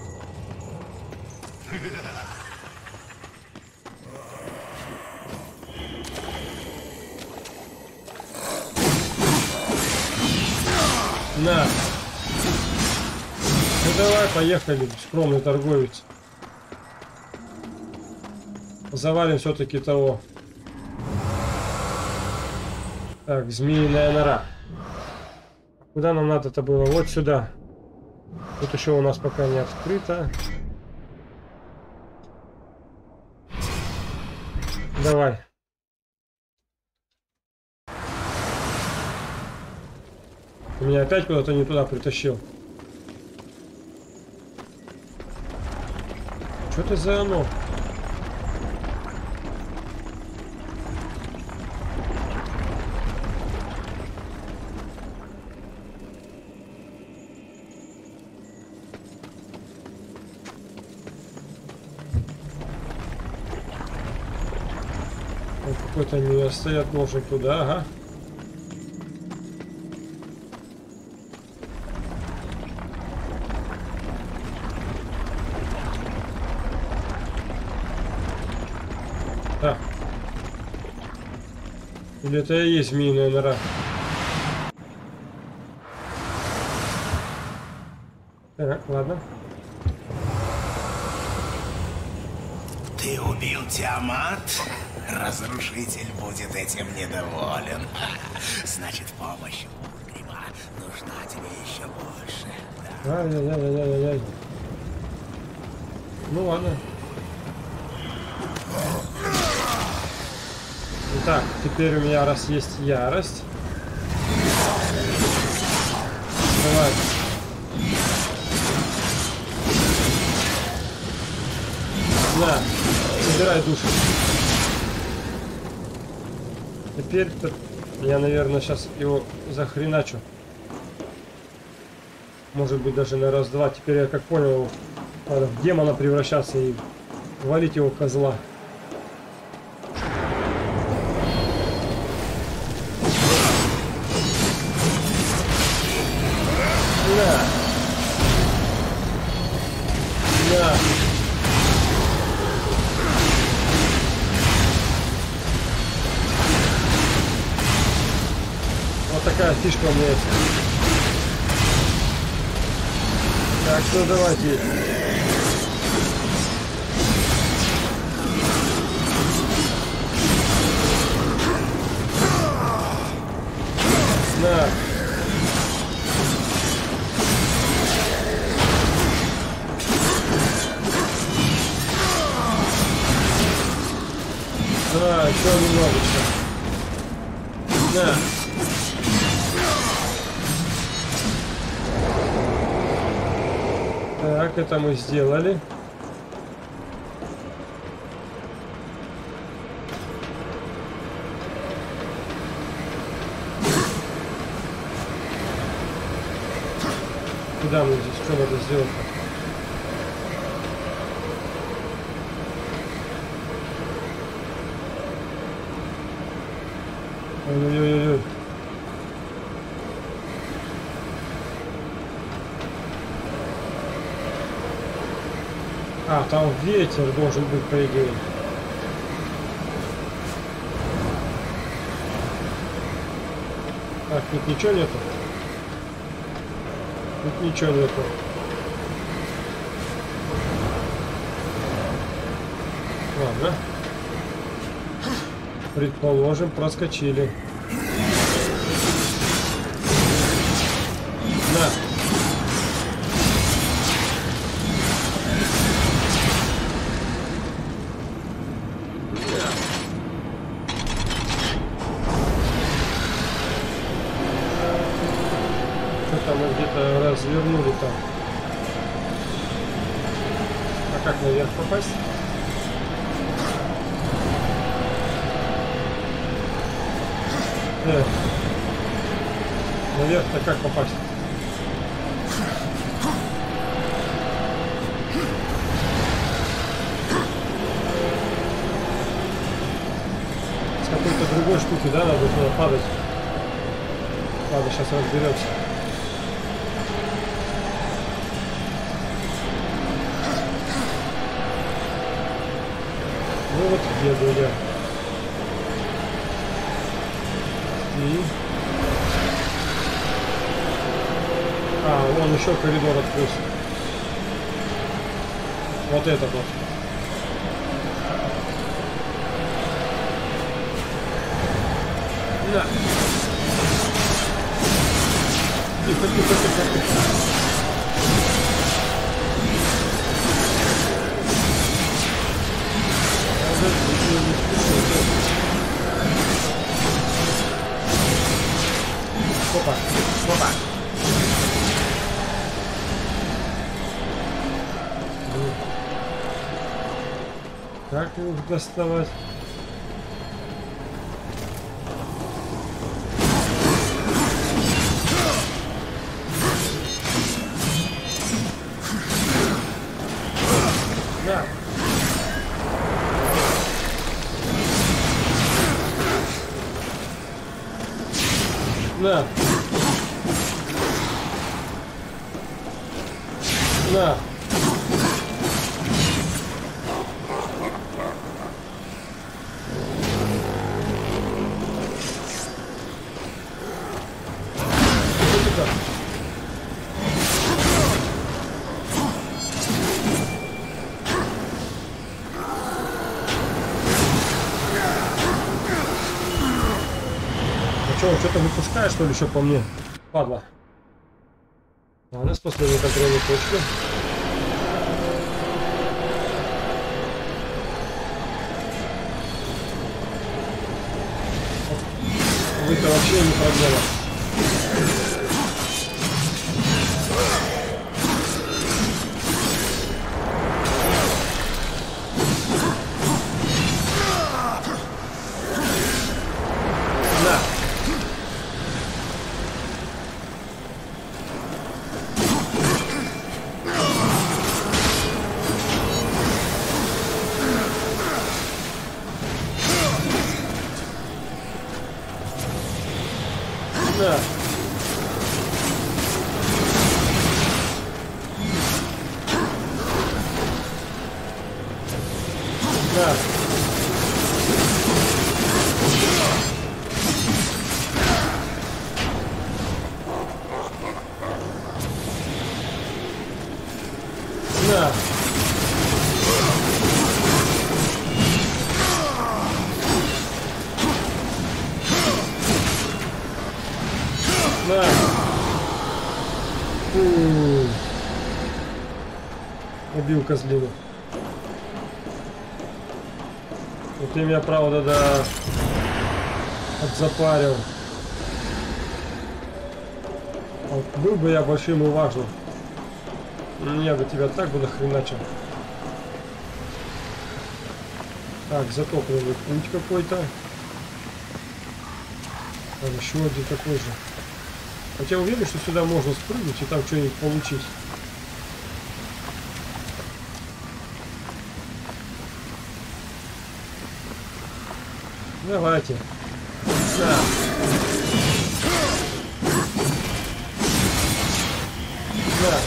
На. Ну давай, поехали, скромный торговец. Завалим все-таки того. Так, змеиная нора. Куда нам надо-то было? Вот сюда. Тут еще у нас пока не открыто. Давай. Ты меня опять куда-то не туда притащил. Что ты за оно? Какой-то меня стоят, должен туда, ага. Так. Или это и есть змеиная нора? Так, ладно. Ты убил Тиамат? Разрушитель будет этим недоволен. Значит, помощь Вульгрима нужна тебе еще больше. Да? Ай-яй-яй-яй-яй-яй. Ну ладно. Итак, теперь у меня раз есть ярость. Давай. На, собирай душу. Теперь-то я, наверное, сейчас его захреначу. Может быть, даже на раз-два. Теперь я, как понял, надо в демона превращаться и валить его козла. Фишка у меня есть. Так, ну давайте. На. Да, еще немножечко. На. Так, это мы сделали. Куда мы здесь? Что надо сделать? Ой-ой-ой-ой. А, там ветер должен быть, по идее. Так, тут ничего нету. Тут ничего нету. Ладно. Предположим, проскочили. На. там и где-то развернули там. А как наверх попасть? Нет. Наверх-то как попасть? С какой-то другой штуки, да, надо туда падать. Ладно, сейчас разберемся. Ну вот еду я. И... А, вон еще коридор открылся. Вот это вот. Да. Опа, опа. Как его доставать? На! На! Что-то выпускаешь, что ли, еще по мне? Падла. А у нас последняя контрольная точка. Вы-то вообще не проблема. Убил козлину. Вот ты меня, правда, да, отзапарил. Вот был бы я большим и важным. Я бы тебя так бы нахреначил. Так, затопленный путь какой-то. Там еще один такой же. Хотя уверен, что сюда можно спрыгнуть и там что-нибудь получить. Давайте. Да. Да.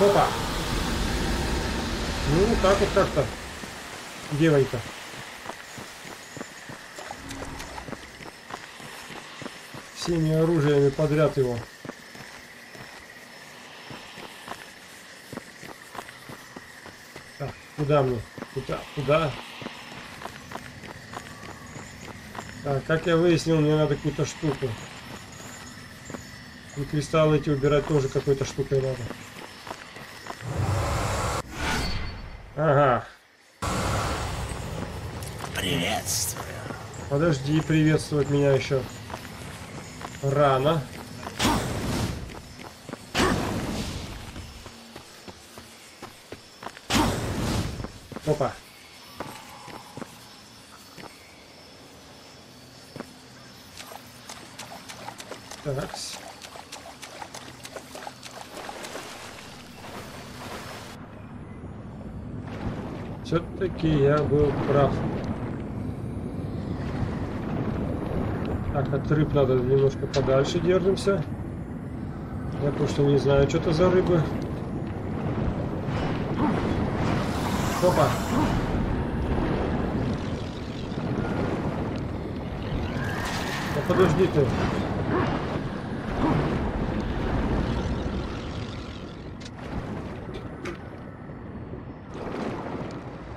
Опа. Ну, так вот как-то, девонька. всеми оружиями подряд его. Так, куда мне? Куда? Куда? Так, как я выяснил, мне надо какую-то штуку. И кристаллы эти убирать тоже какой-то штукой надо. Ага. Приветствую. Подожди, приветствовать меня еще рано. Опа. Так. Все-таки я был прав. Так, от рыб надо немножко подальше держимся. Я просто не знаю, что это за рыбы. Опа! Да подожди ты.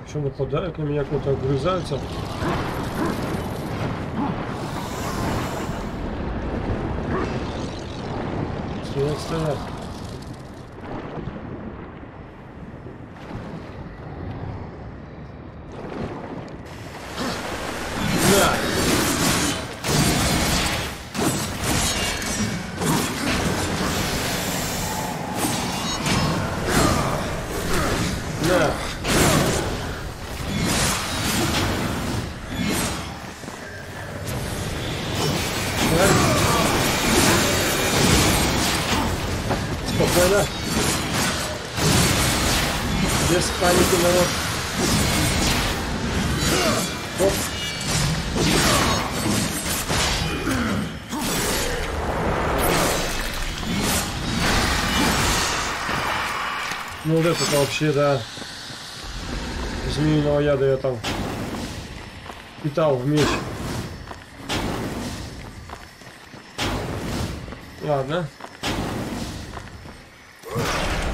Что нападают на меня, кто-то огрызается? Стоять. Да. Да. Спокойно. Без паники, народ. Оп. Ну вот это вообще, да. Змеиного яда я там питал в меч. Ладно.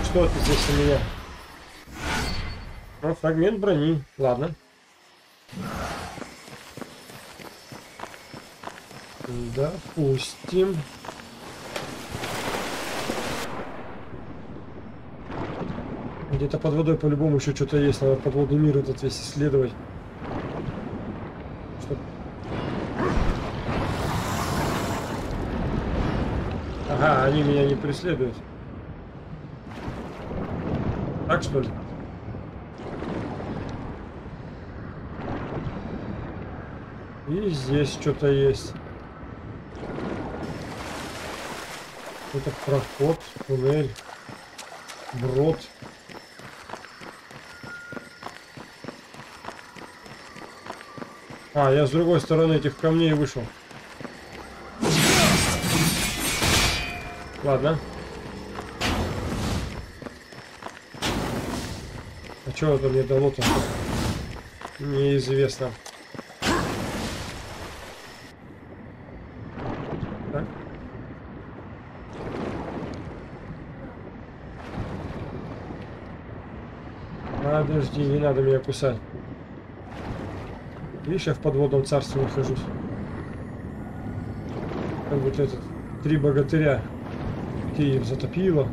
Что ты здесь у меня? А, фрагмент брони. Ладно. Допустим. Где-то под водой по-любому еще что-то есть. Надо подводный мир этот весь исследовать. Что? Ага, они меня не преследуют. Так что ли? И здесь что-то есть. Это проход, туннель, брод. А, я с другой стороны этих камней вышел. Ладно. Что это мне дало-то? Неизвестно. Так. Подожди, не надо меня кусать. Видишь, я в подводном царстве нахожусь. Как будто этот три богатыря. Киев затопило.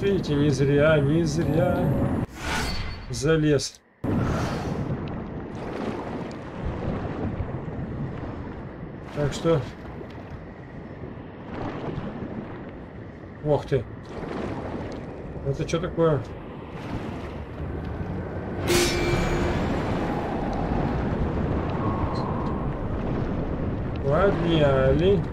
Видите, не зря залез. Так что... Ох ты! Это что такое? Подняли.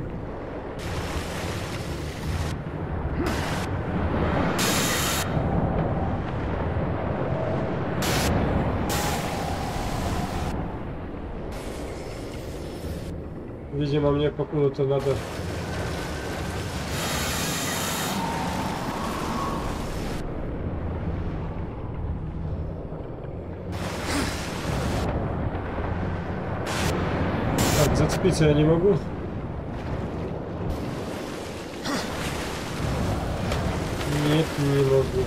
Видимо, мне покуда-то надо... зацепить я не могу. Нет, не могу.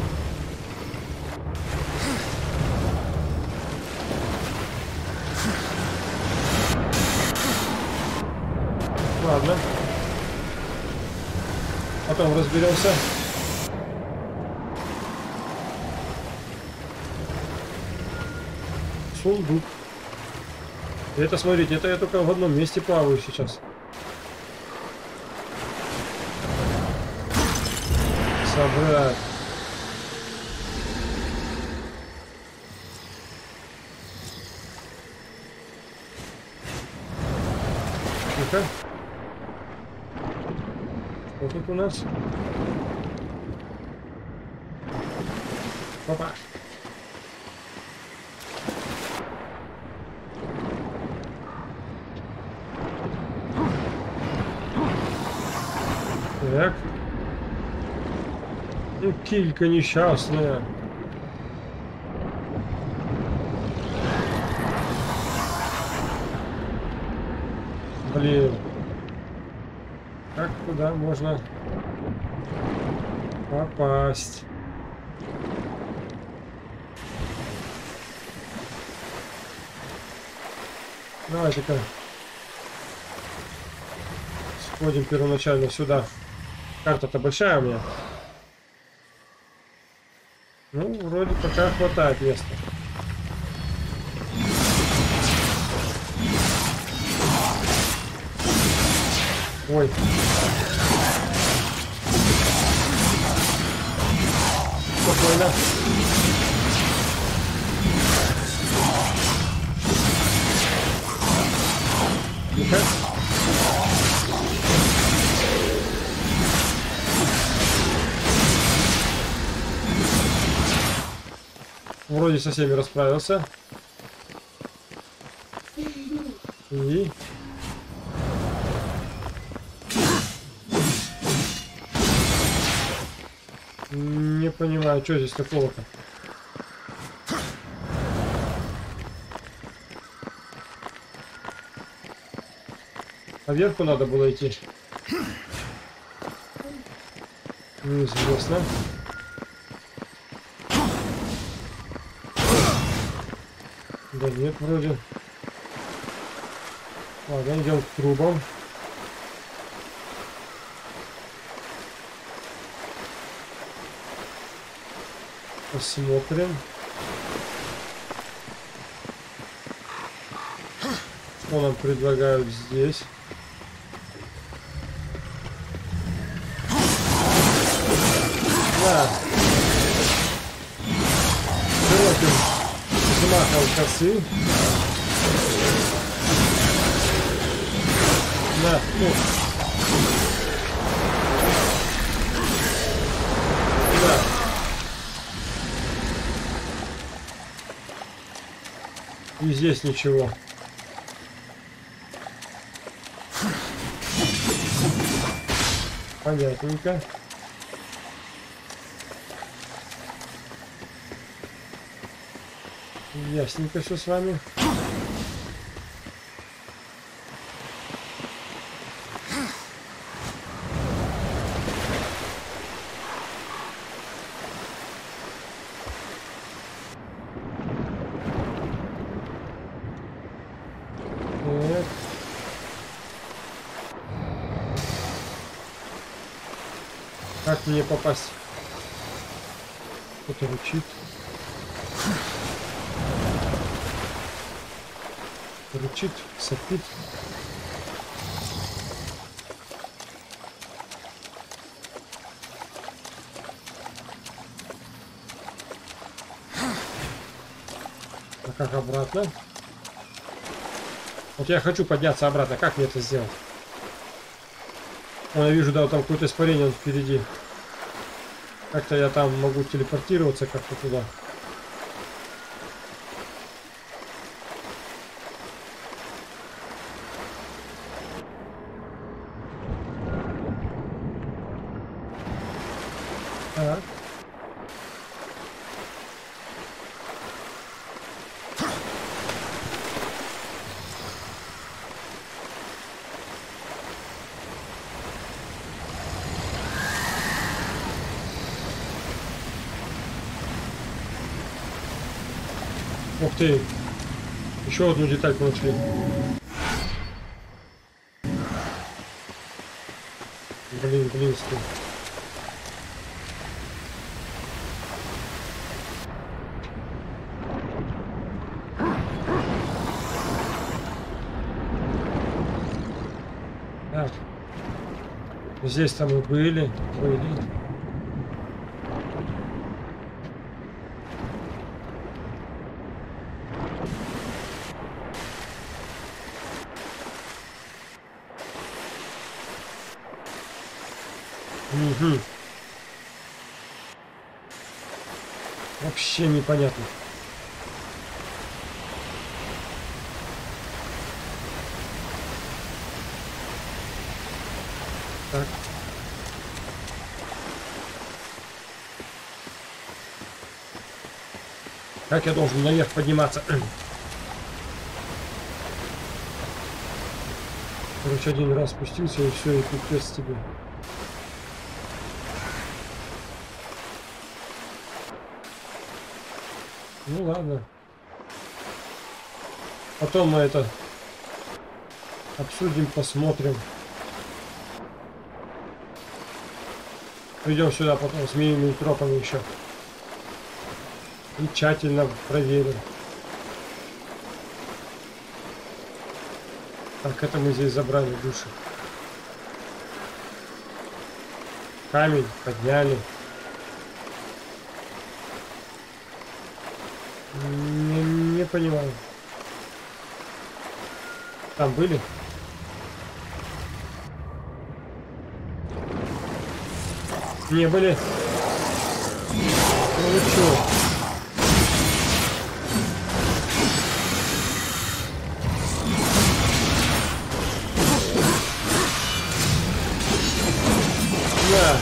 Ладно. Потом разберемся. Сундук. Это, смотрите, это я только в одном месте плаваю сейчас. Собрать. Ну-ка. Что тут у нас? Опа. Так. Ну, килька несчастная. Блин. Как туда можно попасть? Давайте-ка сходим первоначально сюда. Карта-то большая у меня. Ну, вроде пока хватает места. Ой. Спокойно. Тихо. Вроде со всеми расправился. И... Не понимаю, что здесь такого-то. Наверху надо было идти. Неизвестно. Да нет, вроде. Ладно, идем к трубам. Посмотрим. Что нам предлагают здесь? Да. Широким. Замахал косы. Да. Да. И здесь ничего. Понятненько. Ясненько все с вами. Так. Как мне попасть? Кто-то рычит. Рычит, сопит. А как обратно? Вот я хочу подняться обратно. Как мне это сделать? Я вижу, да, там какое-то испарение впереди. Как-то я там могу телепортироваться как-то туда. Ух ты! Еще одну детальку нашли. Блин, близко. Так. Здесь там мы были. Угу. Вообще непонятно. Так. Как я должен наверх подниматься? Короче, один раз спустился и все, и пипец тебе. Ну ладно. Потом мы это обсудим, посмотрим. Придем сюда потом с минимальными тропами еще. И тщательно проверим. Так, это мы здесь забрали души. Камень подняли. Не понимаю. Там были? Не были? Ну чё? Да.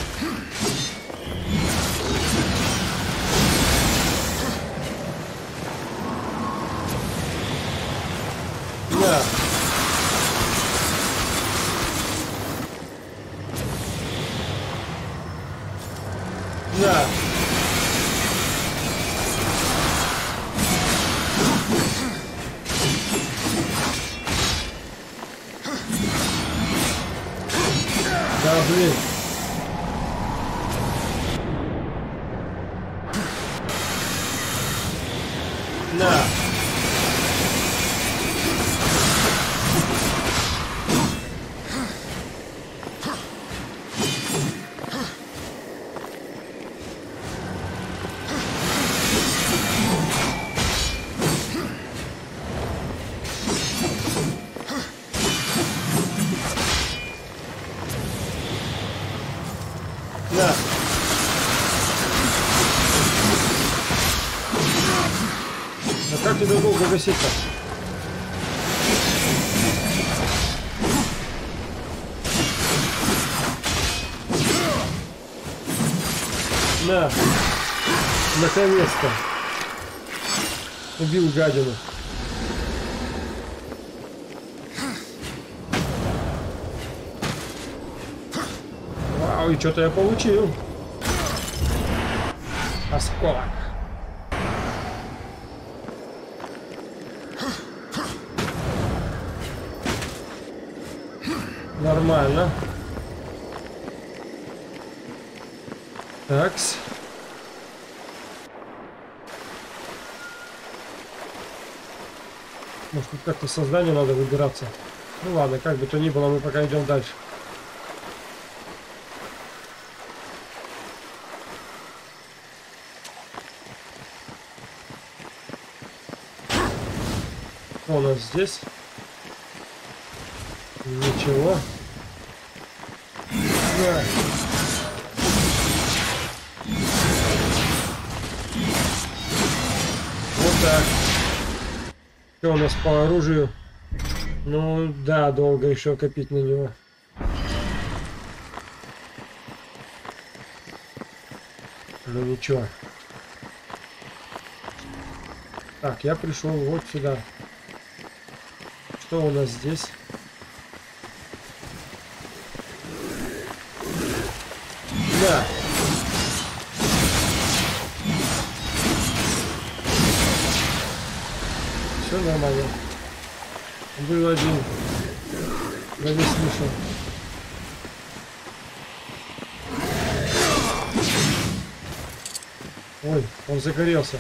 Гасить-то. На, наконец-то убил гадину. Вау, и что-то я получил. Осколок. Нормально. Такс. Может, тут как-то создание надо выбираться. Ну ладно, как бы то ни было, мы пока идем дальше. Что у нас здесь? Ничего. Да. Вот так. Что у нас по оружию? Ну да, долго еще копить на него. Ну ничего. Так, я пришел вот сюда. Что у нас здесь? Да. нормально. Был один. Я не слышал. Ой, он загорелся.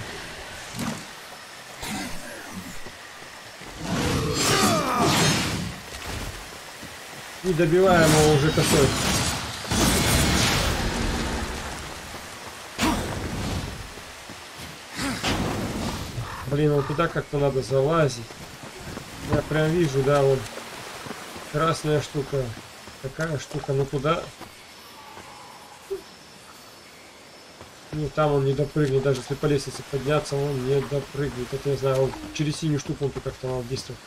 И добиваем его уже косой. Блин, вот туда как-то надо залазить. Я прям вижу, да, вот красная штука. Такая штука, ну туда. Ну там он не допрыгнет, даже если по лестнице подняться, он не допрыгнет. Это я знаю, он через синюю штуку он тут как-то мало действует.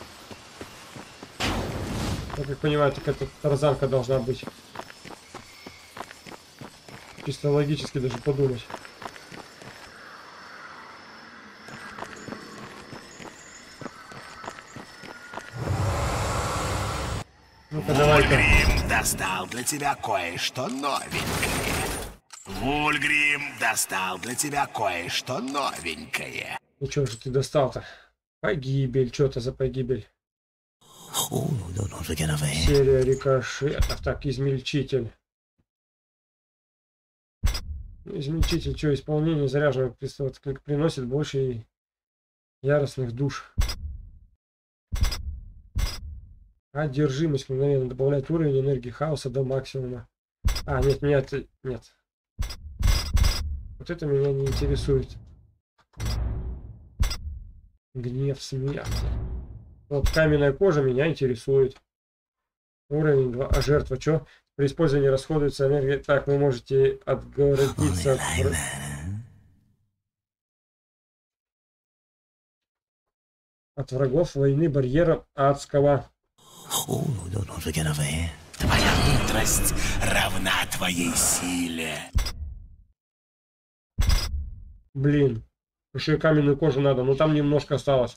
Я как понимаю, так эта тарзанка должна быть. Чисто логически даже подумать. Ну-ка, давай-ка. Вульгрим достал для тебя кое-что новенькое. Вульгрим достал для тебя кое-что новенькое. Ну что же ты достал-то? Погибель, что-то за погибель. Серия рикошетов. Так, измельчитель. Измельчитель, что, исполнение заряженного пистолета приносит больше яростных душ. Одержимость мгновенно добавляет уровень энергии хаоса до максимума. А, нет, нет, нет. Вот это меня не интересует. Гнев смерти. Вот каменная кожа меня интересует. Уровень 2. А жертва что? При использовании расходуется энергия. Так, вы можете отгородиться от... от врагов войны барьером адского. Твоя мудрость равна твоей силе. Блин, еще и каменную кожу надо, но там немножко осталось.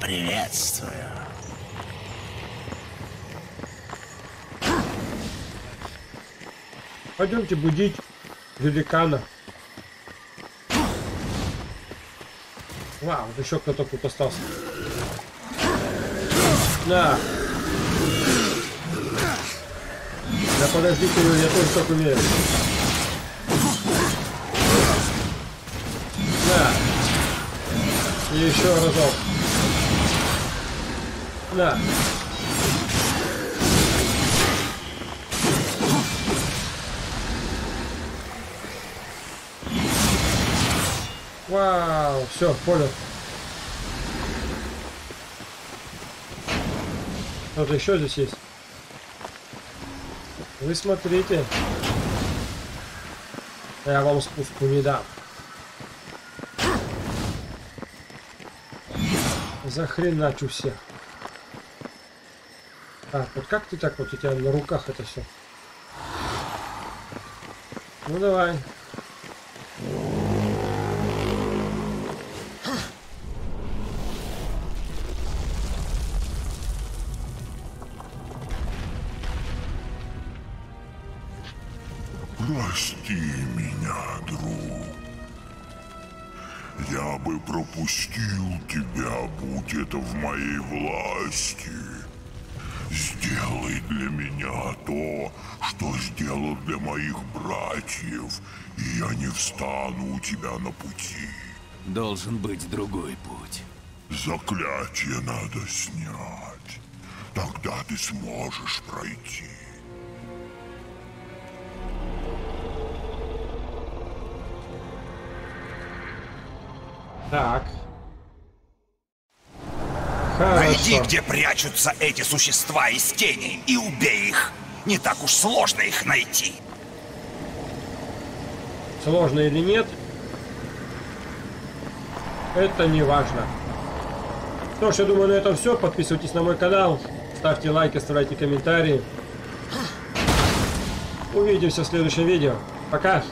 Приветствую. Пойдемте будить великана. Вау, еще кто-то тут остался. Да. Да подождите, я тоже так умею. Да. И еще разок. Да. Вау, все, понял. Что-то еще здесь есть. Вы смотрите. Я вам спуску не дам. Захреначу всех. Так, вот как ты так вот у тебя на руках это все? Ну давай. Прости меня, друг. Я бы пропустил тебя, будь это в моей власти. Сделай для меня то, что сделал для моих братьев, и я не встану у тебя на пути. Должен быть другой путь. Заклятие надо снять. Тогда ты сможешь пройти. Так. Найди, где прячутся эти существа из тени, и убей их. Не так уж сложно их найти. Сложно или нет, это не важно. Что ж, я думаю, на этом все. Подписывайтесь на мой канал, ставьте лайки, оставляйте комментарии. Увидимся в следующем видео. Пока.